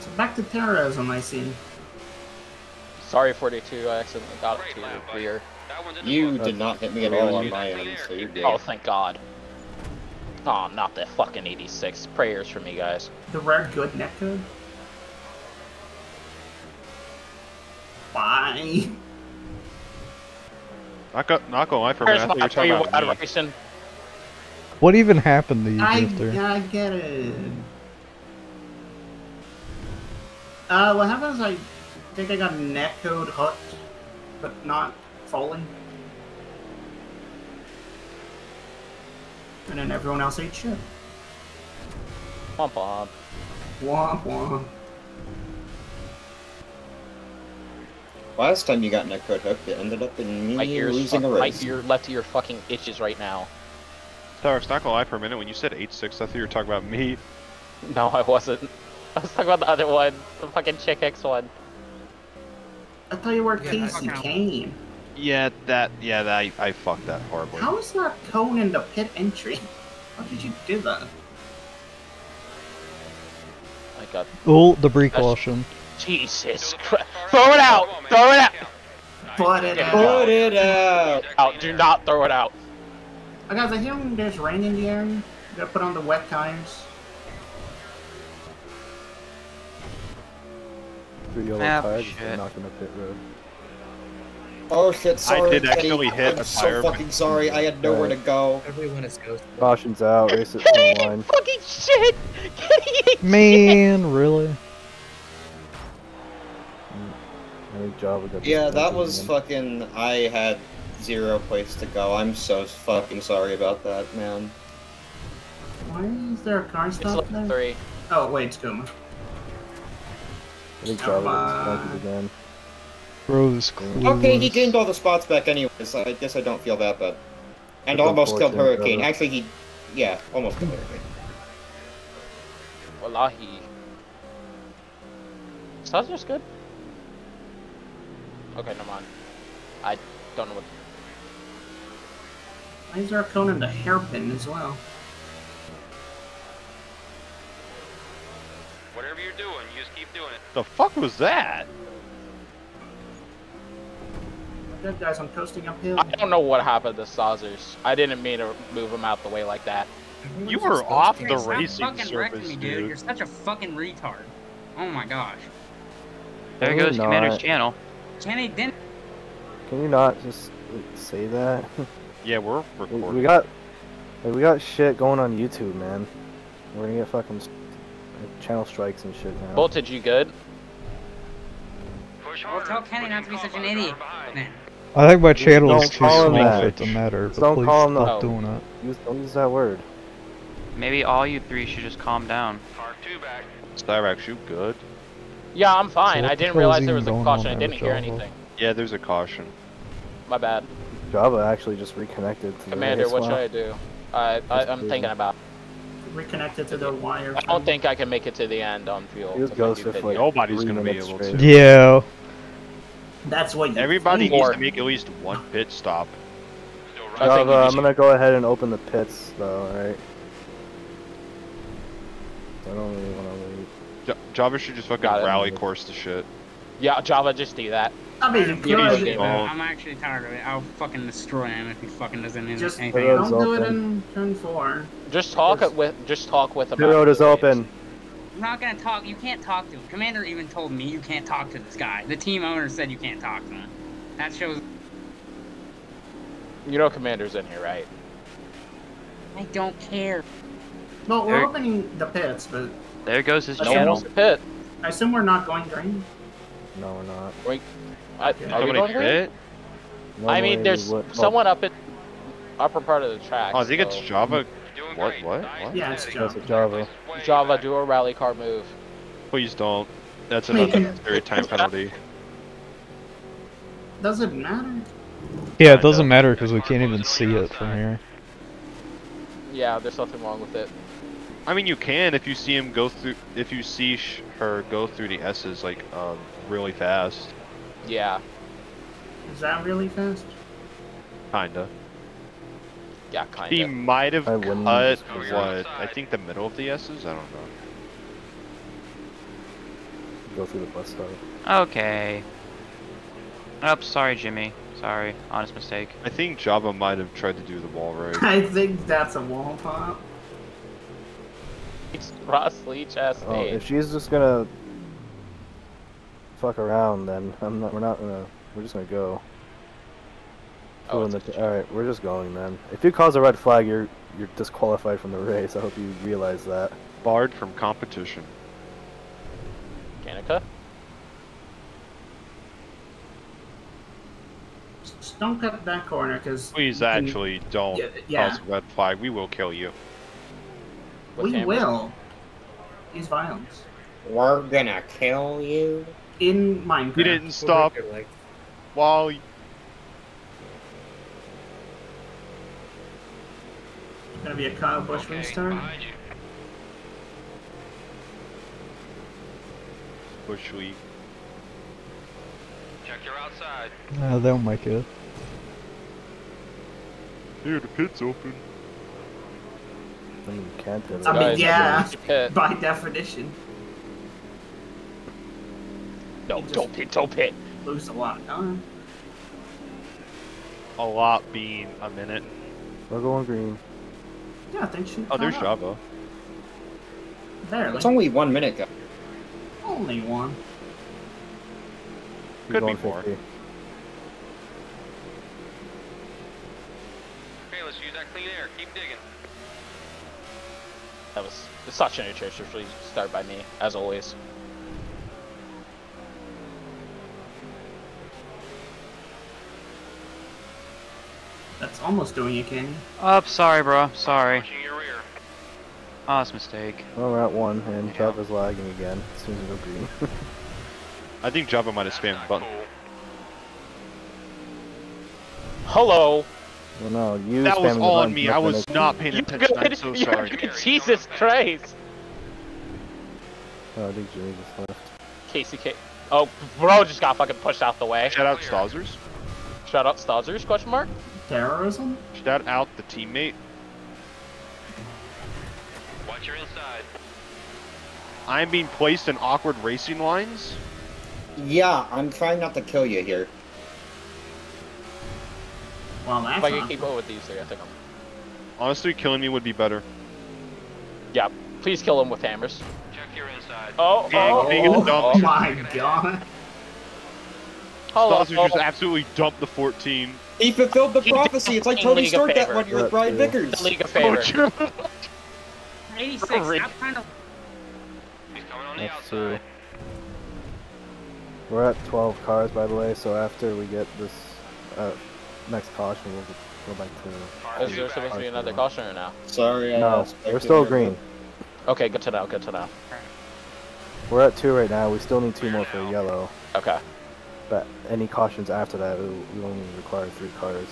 So back to terrorism, I see. Sorry, forty-two, I accidentally got it to your rear. You did not hit me at all on my end, so you did. Oh, thank God. Oh, not that fucking eighty-six. Prayers for me, guys. The rare good netcode? Bye. Knock up, knock on, I for a minute. Are you out of racing? What even happened to you, Drifter? I, I get it. Uh, what happened is I think I got netcode hooked, but not falling. And then everyone else ate shit. Womp womp. Womp womp. Last time you got netcode hooked, it ended up in me my losing a race. My ear, left ear fucking itches right now. Cyrex, not gonna lie for a minute, when you said eight six, I thought you were talking about me. No, I wasn't. I was talking about the other one. The fucking Chick X one. I thought you were Casey yeah, Kane. Yeah, that, yeah, that, I, I fucked that horribly. How is that cone in the pit entry? How did you do that? I got... Oh, debris caution. Jesus Christ. Throw it out! Throw it out! Put it out! Put it out! out. Do not throw it out. Oh, guys, I hear there's rain in the area. Gotta put on the wet tires. Three yellow tires, you're not gonna pit road. Oh shit, sorry, I did actually hit I'm a so fire fucking sorry, I had nowhere right. to go. Everyone is ghosted. Caution's out, race is online. Fucking shit! Man, shit. Really? I think Java got yeah, that was again. Fucking... I had zero place to go. I'm so fucking sorry about that, man. Why is there a car stop it's there? Three. Oh, wait, it's Kuma. I think Java got ghosted again. Rose okay, he gained all the spots back anyways, I guess I don't feel that bad. And almost killed Hurricane. Better. Actually, he... Yeah, almost killed Hurricane. Wallahi. Sounds just good. Okay, never mind. I don't know what. Why is our cone in the hairpin as well? Whatever you're doing, you just keep doing it. The fuck was that? Good guys, I'm coasting uphill. I don't know what happened to Sauzers. I didn't mean to move them out the way like that. You were off the racing surface, dude. You're such a fucking retard. Oh my gosh. There goes Commander's channel. Jenny didn't. Can you not just say that? Yeah, we're recording. We got, like, we got shit going on YouTube, man. We're gonna get fucking channel strikes and shit now. Voltage, you good? Well, tell Kenny not to be such an idiot. Man. I think my channel is too small for it to matter, but please stop doing it. Use, don't use that word. Maybe all you three should just calm down. Styrax, you good? Yeah, I'm fine. So I didn't realize there was a caution. I didn't hear anything. Yeah, there's a caution. My bad. Java actually just reconnected to Commander, the what should I do? I, I, I'm thinking about reconnected to the wire. I don't think I can make it to the end on fuel. Like Nobody's going to be able straight. to. Yeah. That's what you Everybody needs or... to make at least one pit stop. Java, I'm going to go ahead and open the pits, though, alright? I don't really want to leave. Java should just fucking rally course the shit. Yeah, Java, just do that. I mean, you know, I'm actually tired of it. I'll fucking destroy him if he fucking doesn't do anything. Don't do it in turn four. Just talk it with, just talk with him. The road is open. I'm not gonna talk. You can't talk to him. Commander even told me you can't talk to this guy. The team owner said you can't talk to him. That shows. You know, Commander's in here, right? I don't care. Well, we're opening the pits, but there goes his channel. Pit. I assume we're not going green. No, we're not. Wait. I, yeah. Are we going pit? No I mean, there's what, someone oh. up at upper part of the track. Oh, I think so. It's Java. What? What? what? Yeah, it's Java. Java. Java, do a rally car move. Please don't. That's another very time penalty. Doesn't matter. Yeah, it doesn't matter because we can't even see it from here. Yeah, there's nothing wrong with it. I mean, you can if you see him go through. If you see sh her go through the S's like um, really fast. Yeah. Is that really fast? Kinda. Yeah, kinda. He might have cut what? I think the middle of the S's? I don't know. Go through the bus stop. Okay. Oh, sorry, Jimmy. Sorry. Honest mistake. I think Java might have tried to do the wall right. I think that's a wall pop. It's Ross Leach ass oh, if she's just gonna fuck around, then I'm not. We're not gonna. We're just gonna go. Oh, all right, we're just going, man. If you cause a red flag, you're you're disqualified from the race. I hope you realize that. Barred from competition. Kanika. Just don't cut that corner, cause. Please actually don't yeah, yeah. cause a red flag. We will kill you. With we cameras. will. Use violence. We're gonna kill you. In Minecraft. You didn't stop while you... Gonna be a Kyle Buschman's okay, turn? Bush league. Check your outside. No, they'll make it. Here, the pit's open. I mean, you can't do it. I mean, yeah, by definition. No, don't pit, don't pit. Lose a lot of time. A lot being a minute. We're going green. Yeah, I think she. Oh, there's Java. There. It's only one minute, though. Only one. Could be four. Okay, let's use that clean air. Keep digging. That was such an interesting start by me, as always. That's almost doing it, Kenny. Oh, sorry, bro. Sorry. Oh, it's a mistake. Well, we're at one, and yeah. Java's lagging again. As soon as we go green. I think Java might have spammed the button. Cool. Hello. Well, no, you. That was all on me. I was not paying attention. I'm so sorry. Jesus Christ. Oh, I think Jimmy just left. Casey, K Oh, bro just got fucking pushed out the way. Shout out Stalzers. Shout out Stalzers, question mark? Terrorism? Shout out the teammate. Watch your inside. I'm being placed in awkward racing lines. Yeah, I'm trying not to kill you here. Well, that's if I can keep up with these three, I think I'm... Honestly, killing me would be better. Yeah, please kill him with hammers. Check your inside. Oh, Dang, oh, oh, oh, oh my god. Stalzers just absolutely dumped the fourteen. He fulfilled the prophecy. It's like Tony Stark that one year with Brian Vickers. The League of Favor. eighty-six, I'm kind of... He's coming on the outside. We're at twelve cars, by the way, so after we get this uh, next caution, we'll go back to... Is there supposed to be another caution or no? Sorry, I No, we're still green. Okay, good to know, good to know. We're at two right now, we still need two more for yellow. Okay. But any cautions after that, we only require three cars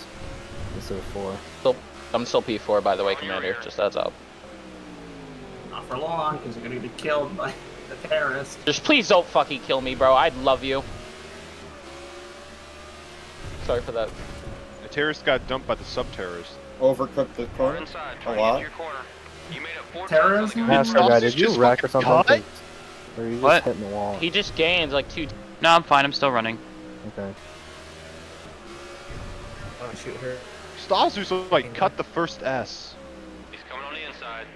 instead of four. Still, I'm still P four, by the way, Commander, just that's up. Not for long, because you're going to be killed by... the terrorist. Just please don't fucking kill me, bro. I'd love you. Sorry for that. The terrorist got dumped by the sub-terrorist. Overcooked the corner. Inside, a lot. Your corner. You made four terrorist? NASCAR guy, did you wreck or something? Like, or are you just what? Hitting the wall? He just gained like two... No, I'm fine. I'm still running. Okay. Oh, shoot her. Stalzer's like, cut the first S. He's coming on the inside.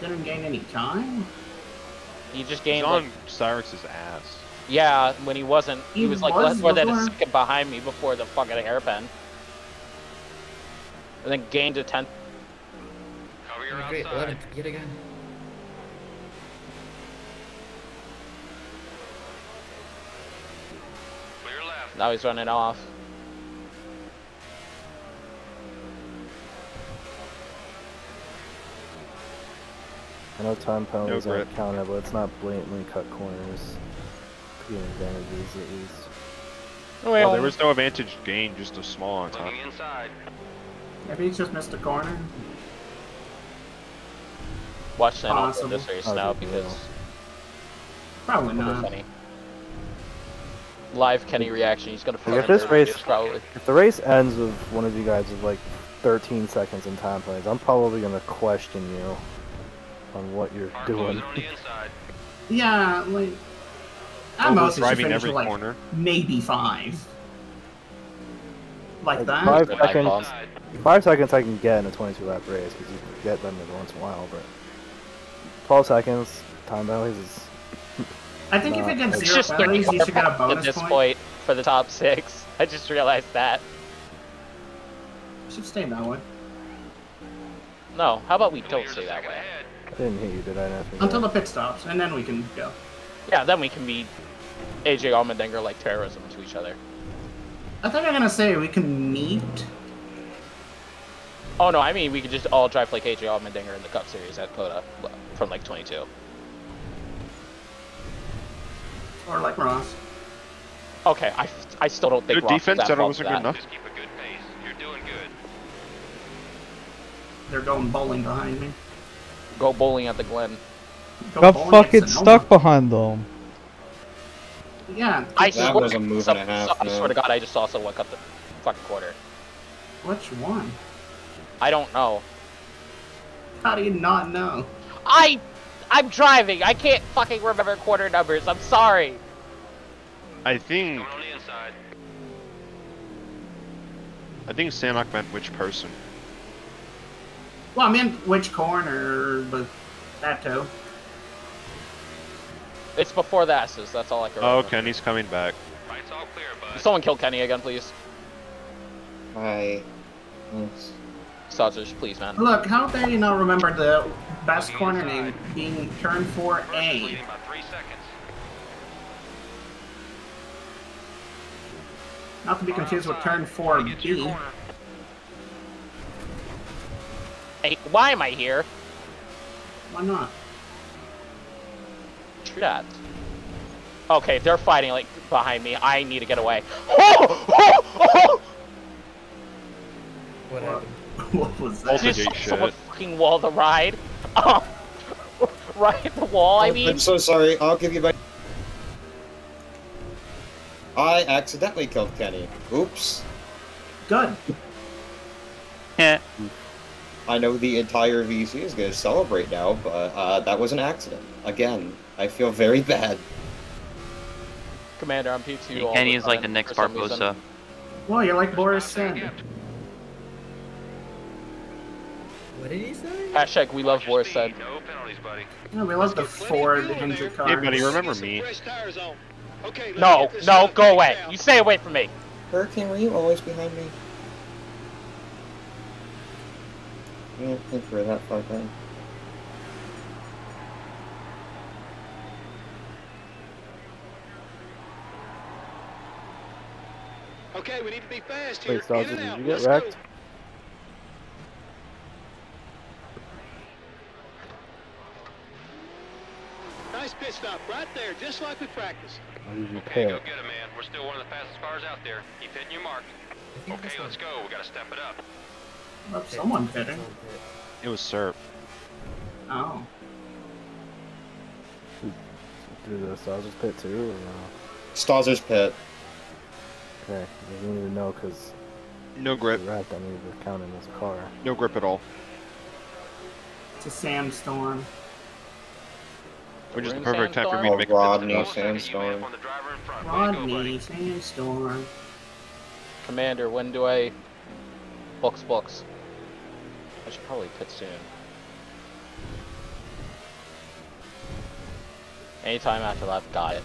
Didn't gain any time. He just gained. He's on like, Cyrus's ass. Yeah, when he wasn't, he, he was like less more than a second behind me before the fucking hairpin, and then gained a tenth. Cover your outside. Great, let him get again. Clear left. Now he's running off. I know time penalties no aren't counted, but it's not blatantly cut corners. Could be an advantage at least. Oh, well, there was no advantage gain, just a small on top. Maybe he's just missed a corner. Watch that off this race now because... Probably not. Funny. Live Kenny reaction, he's gonna... If this race, probably. If the race ends with one of you guys with like thirteen seconds in time penalties, I'm probably gonna question you on what you're Our doing. Yeah, like... I'm oh, mostly driving every like, corner. Maybe five. Like, like that? Five seconds, five seconds I can get in a twenty-two lap race, because you can get them every once in a while, but... twelve seconds, time penalties is... I think if it did zero just penalties, you should get a bonus at this point. point for the top six. I just realized that. You should stay that way. No, how about we don't stay that way? Ahead. I didn't hit you, did I? Nothing Until yet. the pit stops, and then we can go. Yeah, then we can be A J Allmendinger like terrorism to each other. I think I'm gonna say we can meet. Oh no, I mean we could just all drive like A J Allmendinger in the Cup Series at Coda from like twenty-two. Or like Ross. Okay, I, I still don't think Your Ross defense that wasn't good enough. Just keep a good pace. You're doing good. They're going bowling behind me. Go bowling at the Glen. Got fucking stuck behind them. Yeah, I that was a move and a half. I swear to God, I just saw someone cut the fucking quarter. Which one? I don't know. How do you not know? I, I'm driving. I can't fucking remember quarter numbers. I'm sorry. I think. I think Samak meant which person. Well, I meant which corner, but that too. It's before the S's, that's all I can remember. Oh, Kenny's coming back. Right, it's all clear, bud. Someone kill Kenny again, please. Hi. Thanks. Stalzers, please, man. Look, how dare you not remember the best the corner name being turn four A? Not to be confused with turn four B. Hey, why am I here? Why not? True that. Okay, they're fighting like behind me. I need to get away. Oh! Oh! Oh! What happened? What was that? Just someone fucking walled the ride. Oh. right at the wall, I mean. I'm so sorry, I'll give you my... I accidentally killed Kenny. Oops. Gun. Yeah. I know the entire V C is going to celebrate now, but uh, that was an accident. Again, I feel very bad. Commander, I'm P two all the time. Kenny is like the next Barbosa. Well, you're like Boris Sand. What did he say? Hashtag we love Boris Sand. No penalties, buddy. No, we love the Ford Ninja cars. Hey, buddy, remember me. Okay, no, no, go away. Now. You stay away from me. Hurricane, were you always behind me? I don't think we're that far down. Okay, we need to be fast here. Wait, Dawson, did you get wrecked? Nice pit stop right there, just like we practiced. Okay, go get him, man. We're still one of the fastest cars out there. Keep hitting your mark. Okay, let's go. We gotta step it up. Well, someone pitting. It was Surf. Oh. Did the Starzer's pit too, or no? Starzer's pit. Okay, I don't even know because. No grip. Wrecked. I mean, we're counting this car. No grip at all. It's a sandstorm. Which is the perfect time for me to make a Rodney Sandstorm. Rodney Sandstorm. Commander, when do I box box? I should probably pit soon. Anytime after that, got it.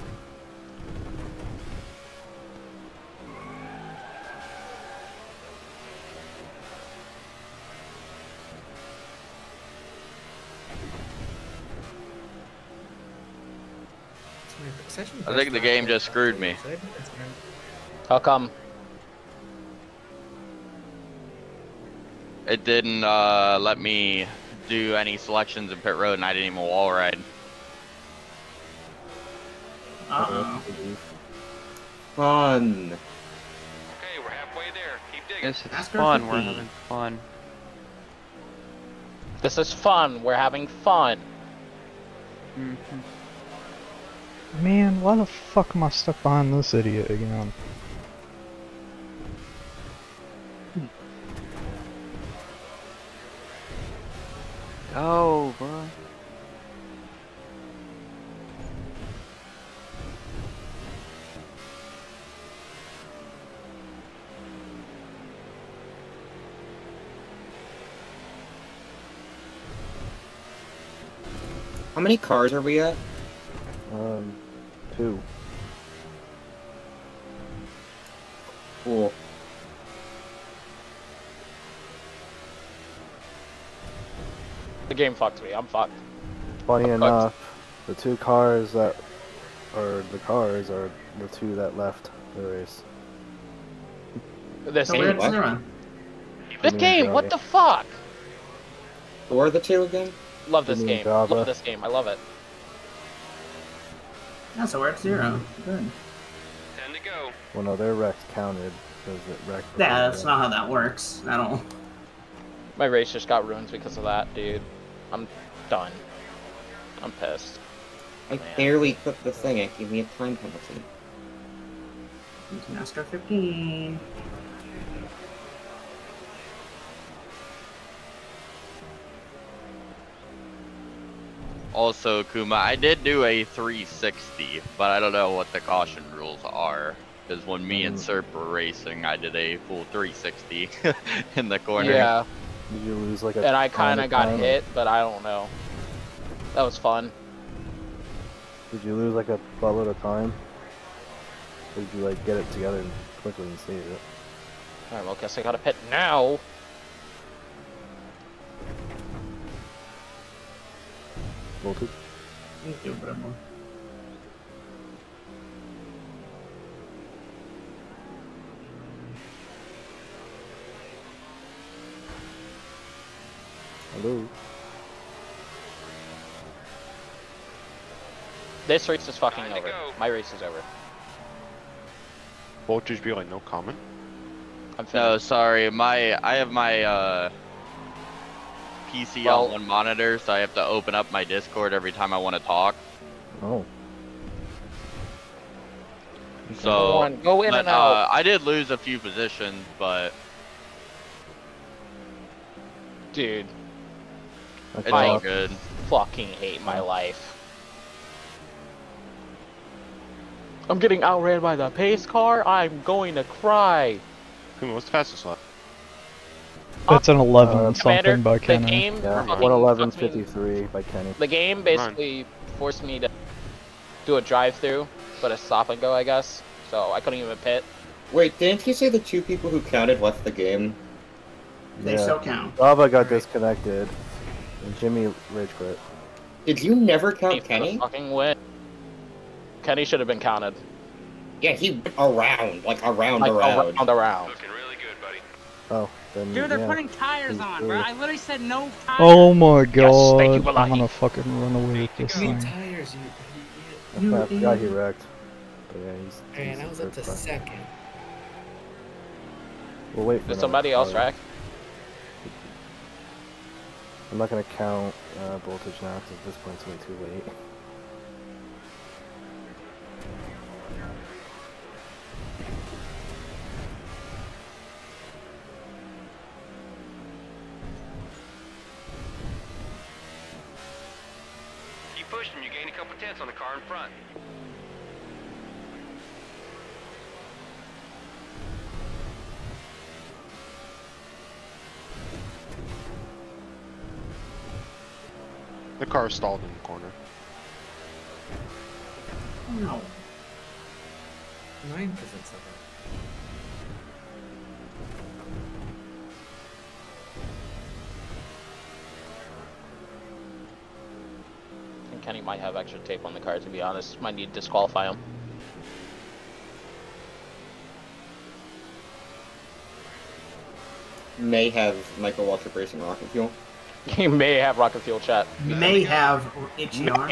I think the game just screwed me. How come? It didn't uh, let me do any selections in pit road, and I didn't even wall ride. Uh-oh. Fun. Okay, we're halfway there. Keep digging. This is fun. We're having fun. This is fun. We're having fun. Mm-hmm. Man, why the fuck am I stuck behind this idiot again? Oh, bro. How many cars are we at? Um, two. Cool. The game fucked me, I'm fucked. Funny I'm enough, fucked. The two cars that are the cars are the two that left the race. This, no, game, what? What? This game, what the fuck? Who are the two again? Love this game, Java. Love this game, I love it. Yeah, so we're at zero. Good. Ten to go. Well, no, their wreck's counted because it wrecked. Yeah, that's not how that works at all. My race just got ruined because of that, dude. I'm done. I'm pissed. I Man. barely clipped the thing. It gave me a time penalty. NASCAR fifteen. Also, Kuma, I did do a three sixty, but I don't know what the caution rules are. Because when me and Serp were racing, I did a full three sixty in the corner. Yeah. Did you lose like a and I kind of got hit, but I don't know. That was fun. Did you lose like a buttload of time? Or did you like get it together quickly and save it? Alright, well, guess I got a pit now. Voltage. Thank you, Brembo. Hello. This race is fucking over. My race is over. Voltage be like no comment. I'm no, sorry. My I have my uh P C well, on one monitor, so I have to open up my Discord every time I want to talk. Oh. So go, on. go in but, and out. Uh, I did lose a few positions, but dude, it's I all good. Fucking hate my life. I'm getting outran by the pace car. I'm going to cry. What's the fastest one? It's an eleven uh, something by Kenny. Game, yeah, one eleven fifty-three by Kenny. The game basically forced me to do a drive-through, but a stop and go, I guess. So I couldn't even pit. Wait, didn't you say the two people who counted left the game? They yeah. still count. Lava got disconnected, and Jimmy rage quit. Did you never count he Kenny? Fucking win. Kenny should have been counted. Yeah, he went around, like around, like, around, around, around. Looking really good, buddy. Oh. Then, Dude, they're yeah. putting tires on, bro. I literally said no tires. Oh my god. Yes, you, I'm gonna fucking run away with this thing. Tires, you, you, you, I forgot he wrecked. But yeah, he's, he's Man, I was up to back. second. We'll wait for Did somebody else wreck? I'm not gonna count uh, voltage now, because at this point it's way too late. And you gain a couple tenths on the car in front. The car stalled in the corner. No. Nine percent seven. Kenny might have extra tape on the car, to be honest. Might need to disqualify him. May have Michael Waltrip Racing rocket fuel. He may have rocket fuel, chat. May have itchy may. arm.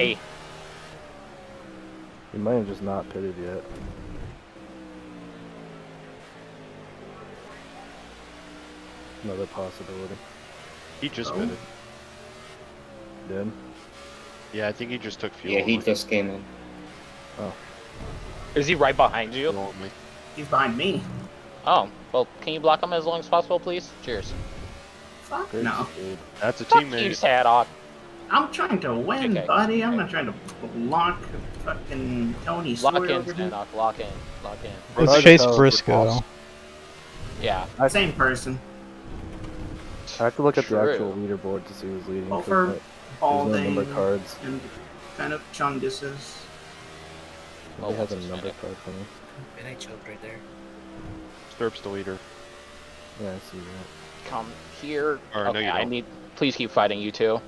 He might have just not pitted yet. Another possibility. He just oh. pitted. Did? Yeah, I think he just took fuel. Yeah, he just came in. Oh. Is he right behind you? He's behind me. Oh, well, can you block him as long as possible, please? Cheers. Fuck no. That's a teammate. Fuck you, Sadok. I'm trying to win, okay, buddy. Okay. I'm not trying to block fucking Tony Stewart. Lock in, Sadok. Lock in. Lock in. Let's chase Briscoe. Yeah. Same person. I have to look at True. the actual leaderboard to see who's leading. Over. Balding no cards. and kind of Chunguses. Oh, he has a number it? card for me. And I choked right there. Sturp's the leader. Yeah, I see that. Come here. Or, okay, no, I need. Please keep fighting, you two.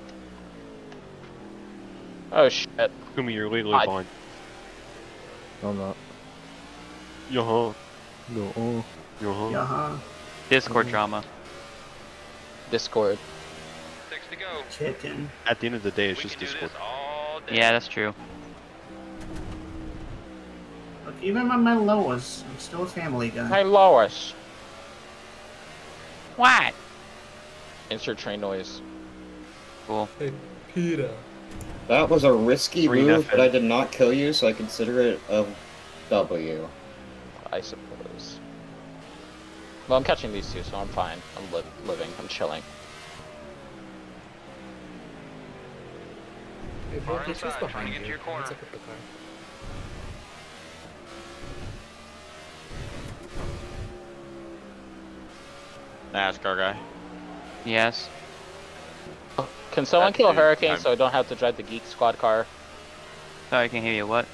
Oh shit. Kumi, you're legally I... blind. No, I'm not. Yo ho. Yo ho. Yo ho. Yo ho. Discord mm-hmm. drama. Discord. To go. Chicken. At the end of the day, it's we just Discord. Yeah, that's true. Look, even on my lowest, I'm still a family guy. Hey, Lois. What? Insert train noise. Cool. Hey, Peter. That was a risky Three move, nothing. but I did not kill you, so I consider it a W. I suppose. Well, I'm catching these two, so I'm fine. I'm li living. I'm chilling. Hey, bro, who's behind you? What's up with the car? NASCAR guy. Yes. Oh, can someone That's kill dude. Hurricane I'm... so I don't have to drive the Geek Squad car? Sorry, I can hear you. What?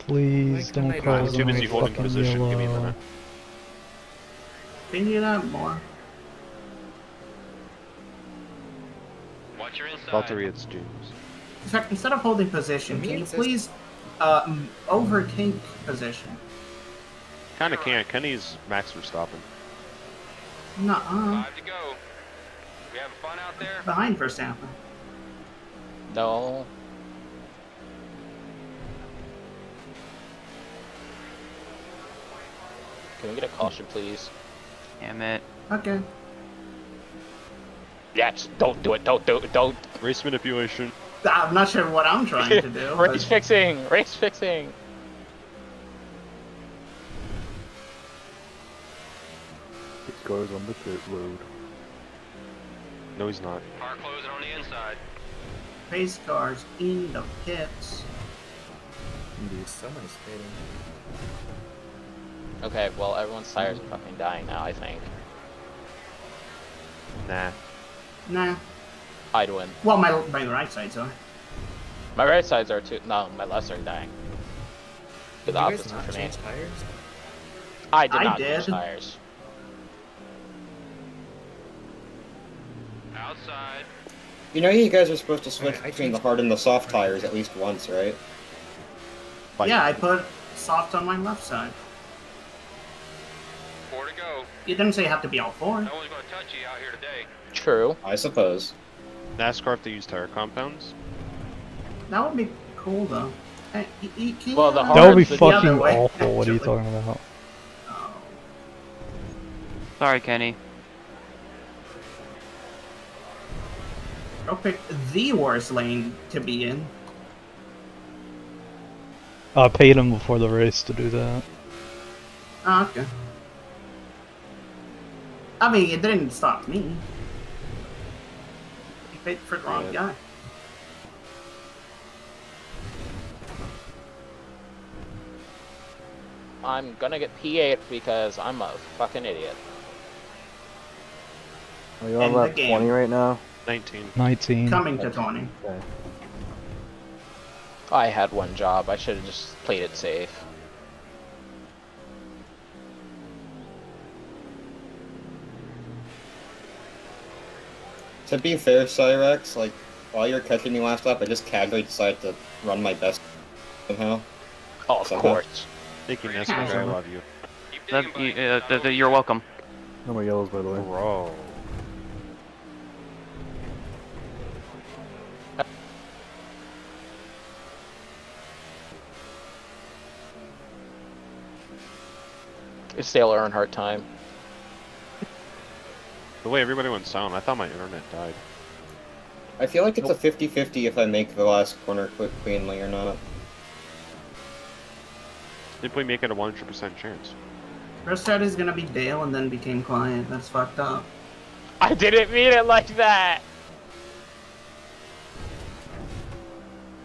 Please don't cause any fucking holding position. Give me a minute. Can you not more? Valtteri, it's James. In fact, instead of holding position, can you please uh, over kink position? Kinda can't. Kenny's max for stopping. Nuh uh. Five to go. We having fun out there? Behind for Sampa. No. Can we get a caution, please? Damn it. Okay. Yes, don't do it, don't do it, don't. Race manipulation. I'm not sure what I'm trying to do. Race but... fixing, race fixing. This guy's on the pit road. No, he's not. Car closing on the inside. Race cars in the pits. Dude, someone's fading. Okay, well, everyone's tires are fucking dying now, I think. Nah. Nah. I'd win. Well, my, my right sides are. My right sides are too. No, my lefts are dying. The opposite for me. Tires? I did I not did. change tires. Outside. You know, you guys are supposed to switch right, between the hard and the soft tires at least once, right? Like, yeah, I put soft on my left side. Four to go. You didn't say you have to be all four. No one's going to touch you out here today. True. I suppose. NASCAR if they use tire compounds. That would be cool though. Hey, you, you well, the that would be fucking awful. Actually. What are you talking about? Oh. Sorry, Kenny. I'll pick the worst lane to be in. I paid him before the race to do that. Oh, okay. I mean, it didn't stop me. He paid for the wrong guy. I'm gonna get P eight because I'm a fucking idiot. Are you on lap twenty right now? nineteen. nineteen. Coming to twenty. Okay. I had one job. I should have just played it safe. To be fair, Cyrex, like, while you're catching me last lap, I just casually decided to run my best somehow. Oh, of somehow. course. Thank you, NASCAR. I love you. That, you uh, the, the, you're welcome. No more yellows, by the way. Bro. It's Dale Earnhardt time. The way everybody went sound, I thought my internet died. I feel like it's nope. a fifty fifty if I make the last corner quick cleanly or not. If we make it a one hundred percent chance. First out is gonna be Dale and then became client. That's fucked up. I didn't mean it like that!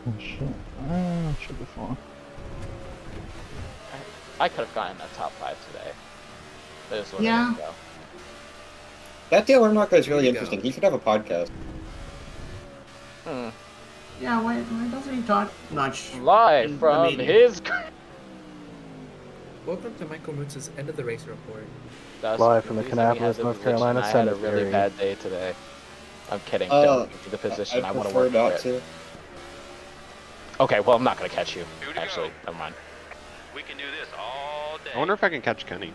Oh shit. Ah, should be fine. I could have gotten a top five today. That is where yeah. Go. That Dale Earnhardt guy is really interesting. Go. He should have a podcast. Hmm. Yeah, why, why doesn't he talk much? Live from his. Welcome to Michael Mootz's end of the race report. That's live from the Kannapolis, North Carolina Senate. I had a really bad day today. I'm kidding. Uh, Don't give me the position I, I want to work not to. Okay, well I'm not gonna catch you. Actually, never mind. We can do this all day. I wonder if I can catch Kenny.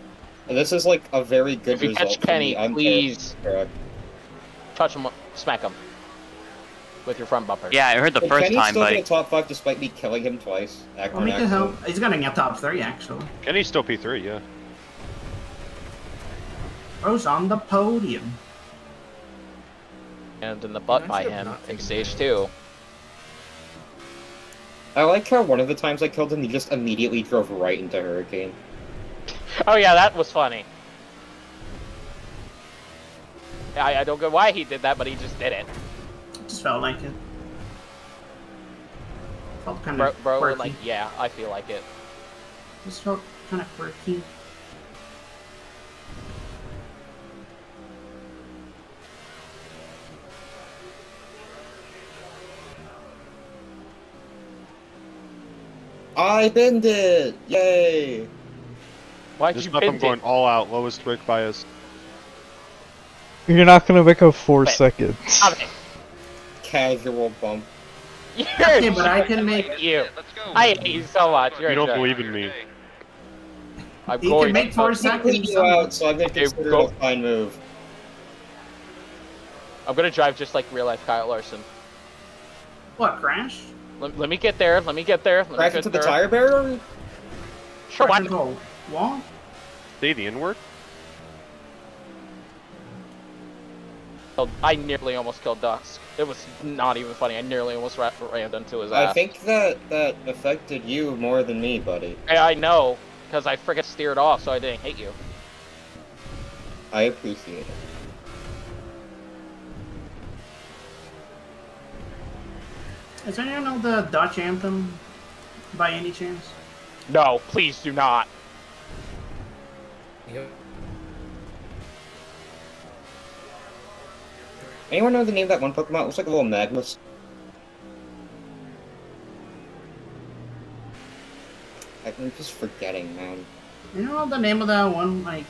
And this is like a very good if you result. Catch Kenny, I'm please. Terrible. Touch him, smack him with your front bumper. Yeah, I heard the but first Kenny's time, but Kenny's still in the top five despite me killing him twice. Act well, act hell. He's getting a top three actually. Kenny's still P three, yeah. Bro's on the podium. And in the butt by him in stage two. I like how one of the times I killed him, he just immediately drove right into Hurricane. Oh yeah, that was funny. I, I don't get why he did that, but he just did it. Just felt like it. Felt kind bro, of bro, quirky. Like, yeah, I feel like it. Just felt kind of quirky. I bend it! Yay! Why'd this you bend I'm it? Going all out, lowest brake bias. You're not gonna make up four Wait. seconds. Stop it. Casual bump. You're okay, but I can make you. I hate you so much. You're you don't believe in me. I'm you going can make four seconds. You out, so I'm gonna consider it a fine move. I'm gonna drive just like real life Kyle Larson. What, crash? Let, let me get there, let me get there, let Crash me get into there. the tire barrier? Sure, why not? Wall? Stay the inward? I nearly almost killed Dux. It was not even funny. I nearly almost ran into his ass. I think that that affected you more than me, buddy. I know, because I frickin' steered off, so I didn't hit you. I appreciate it. Is anyone know the Dutch anthem by any chance? No, please do not. Yep. Anyone know the name of that one Pokemon? It looks like a little Magnus. I'm just forgetting, man. You know the name of that one, like,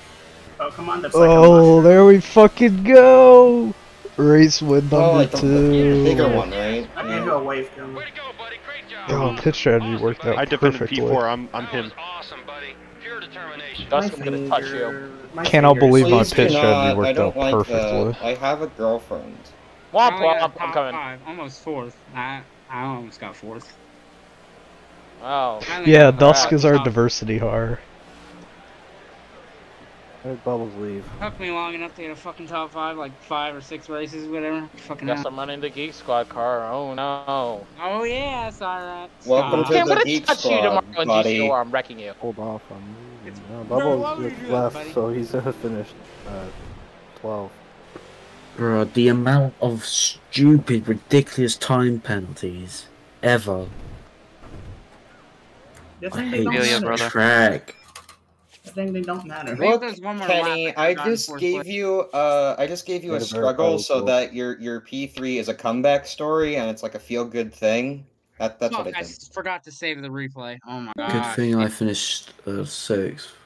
Pokemon that's like Oh, a there we fucking go! Race with number oh, like the, two. The bigger one, right? I'm gonna go wave gun. Way to go, buddy. Great job. Oh, pitch strategy awesome, worked out I perfectly. P four, I'm, I'm him. Awesome, buddy. Pure determination. My Dust, finger, I'm gonna touch you. My Can't all believe Please my pitch strategy worked out like perfectly. The, I have a girlfriend. Womp womp, I'm, I'm coming. Five, almost fourth. I, I almost got fourth. Wow. Yeah, Dusk right, is our top. diversity horror. Let Bubbles leave. Took me long enough to get a fucking top five, like five or six races, whatever. Fucking Guess out. I'm running the Geek Squad car. Oh no. Oh yeah, that's alright. Welcome to the Geek Squad, buddy. I'm gonna touch you tomorrow in G C or I'm wrecking you. Hold off. I'm moving. No, Bubbles just left, buddy? So he's uh, finished uh, twelve. Bro, the amount of stupid, ridiculous time penalties ever. I hate this track. Thing they don't matter. Look, Kenny, I just gave you uh I just gave you a struggle so that your your P three is a comeback story and it's like a feel good thing. That that's what I did. I forgot to save the replay. Oh my god. Good thing I finished uh, sixth.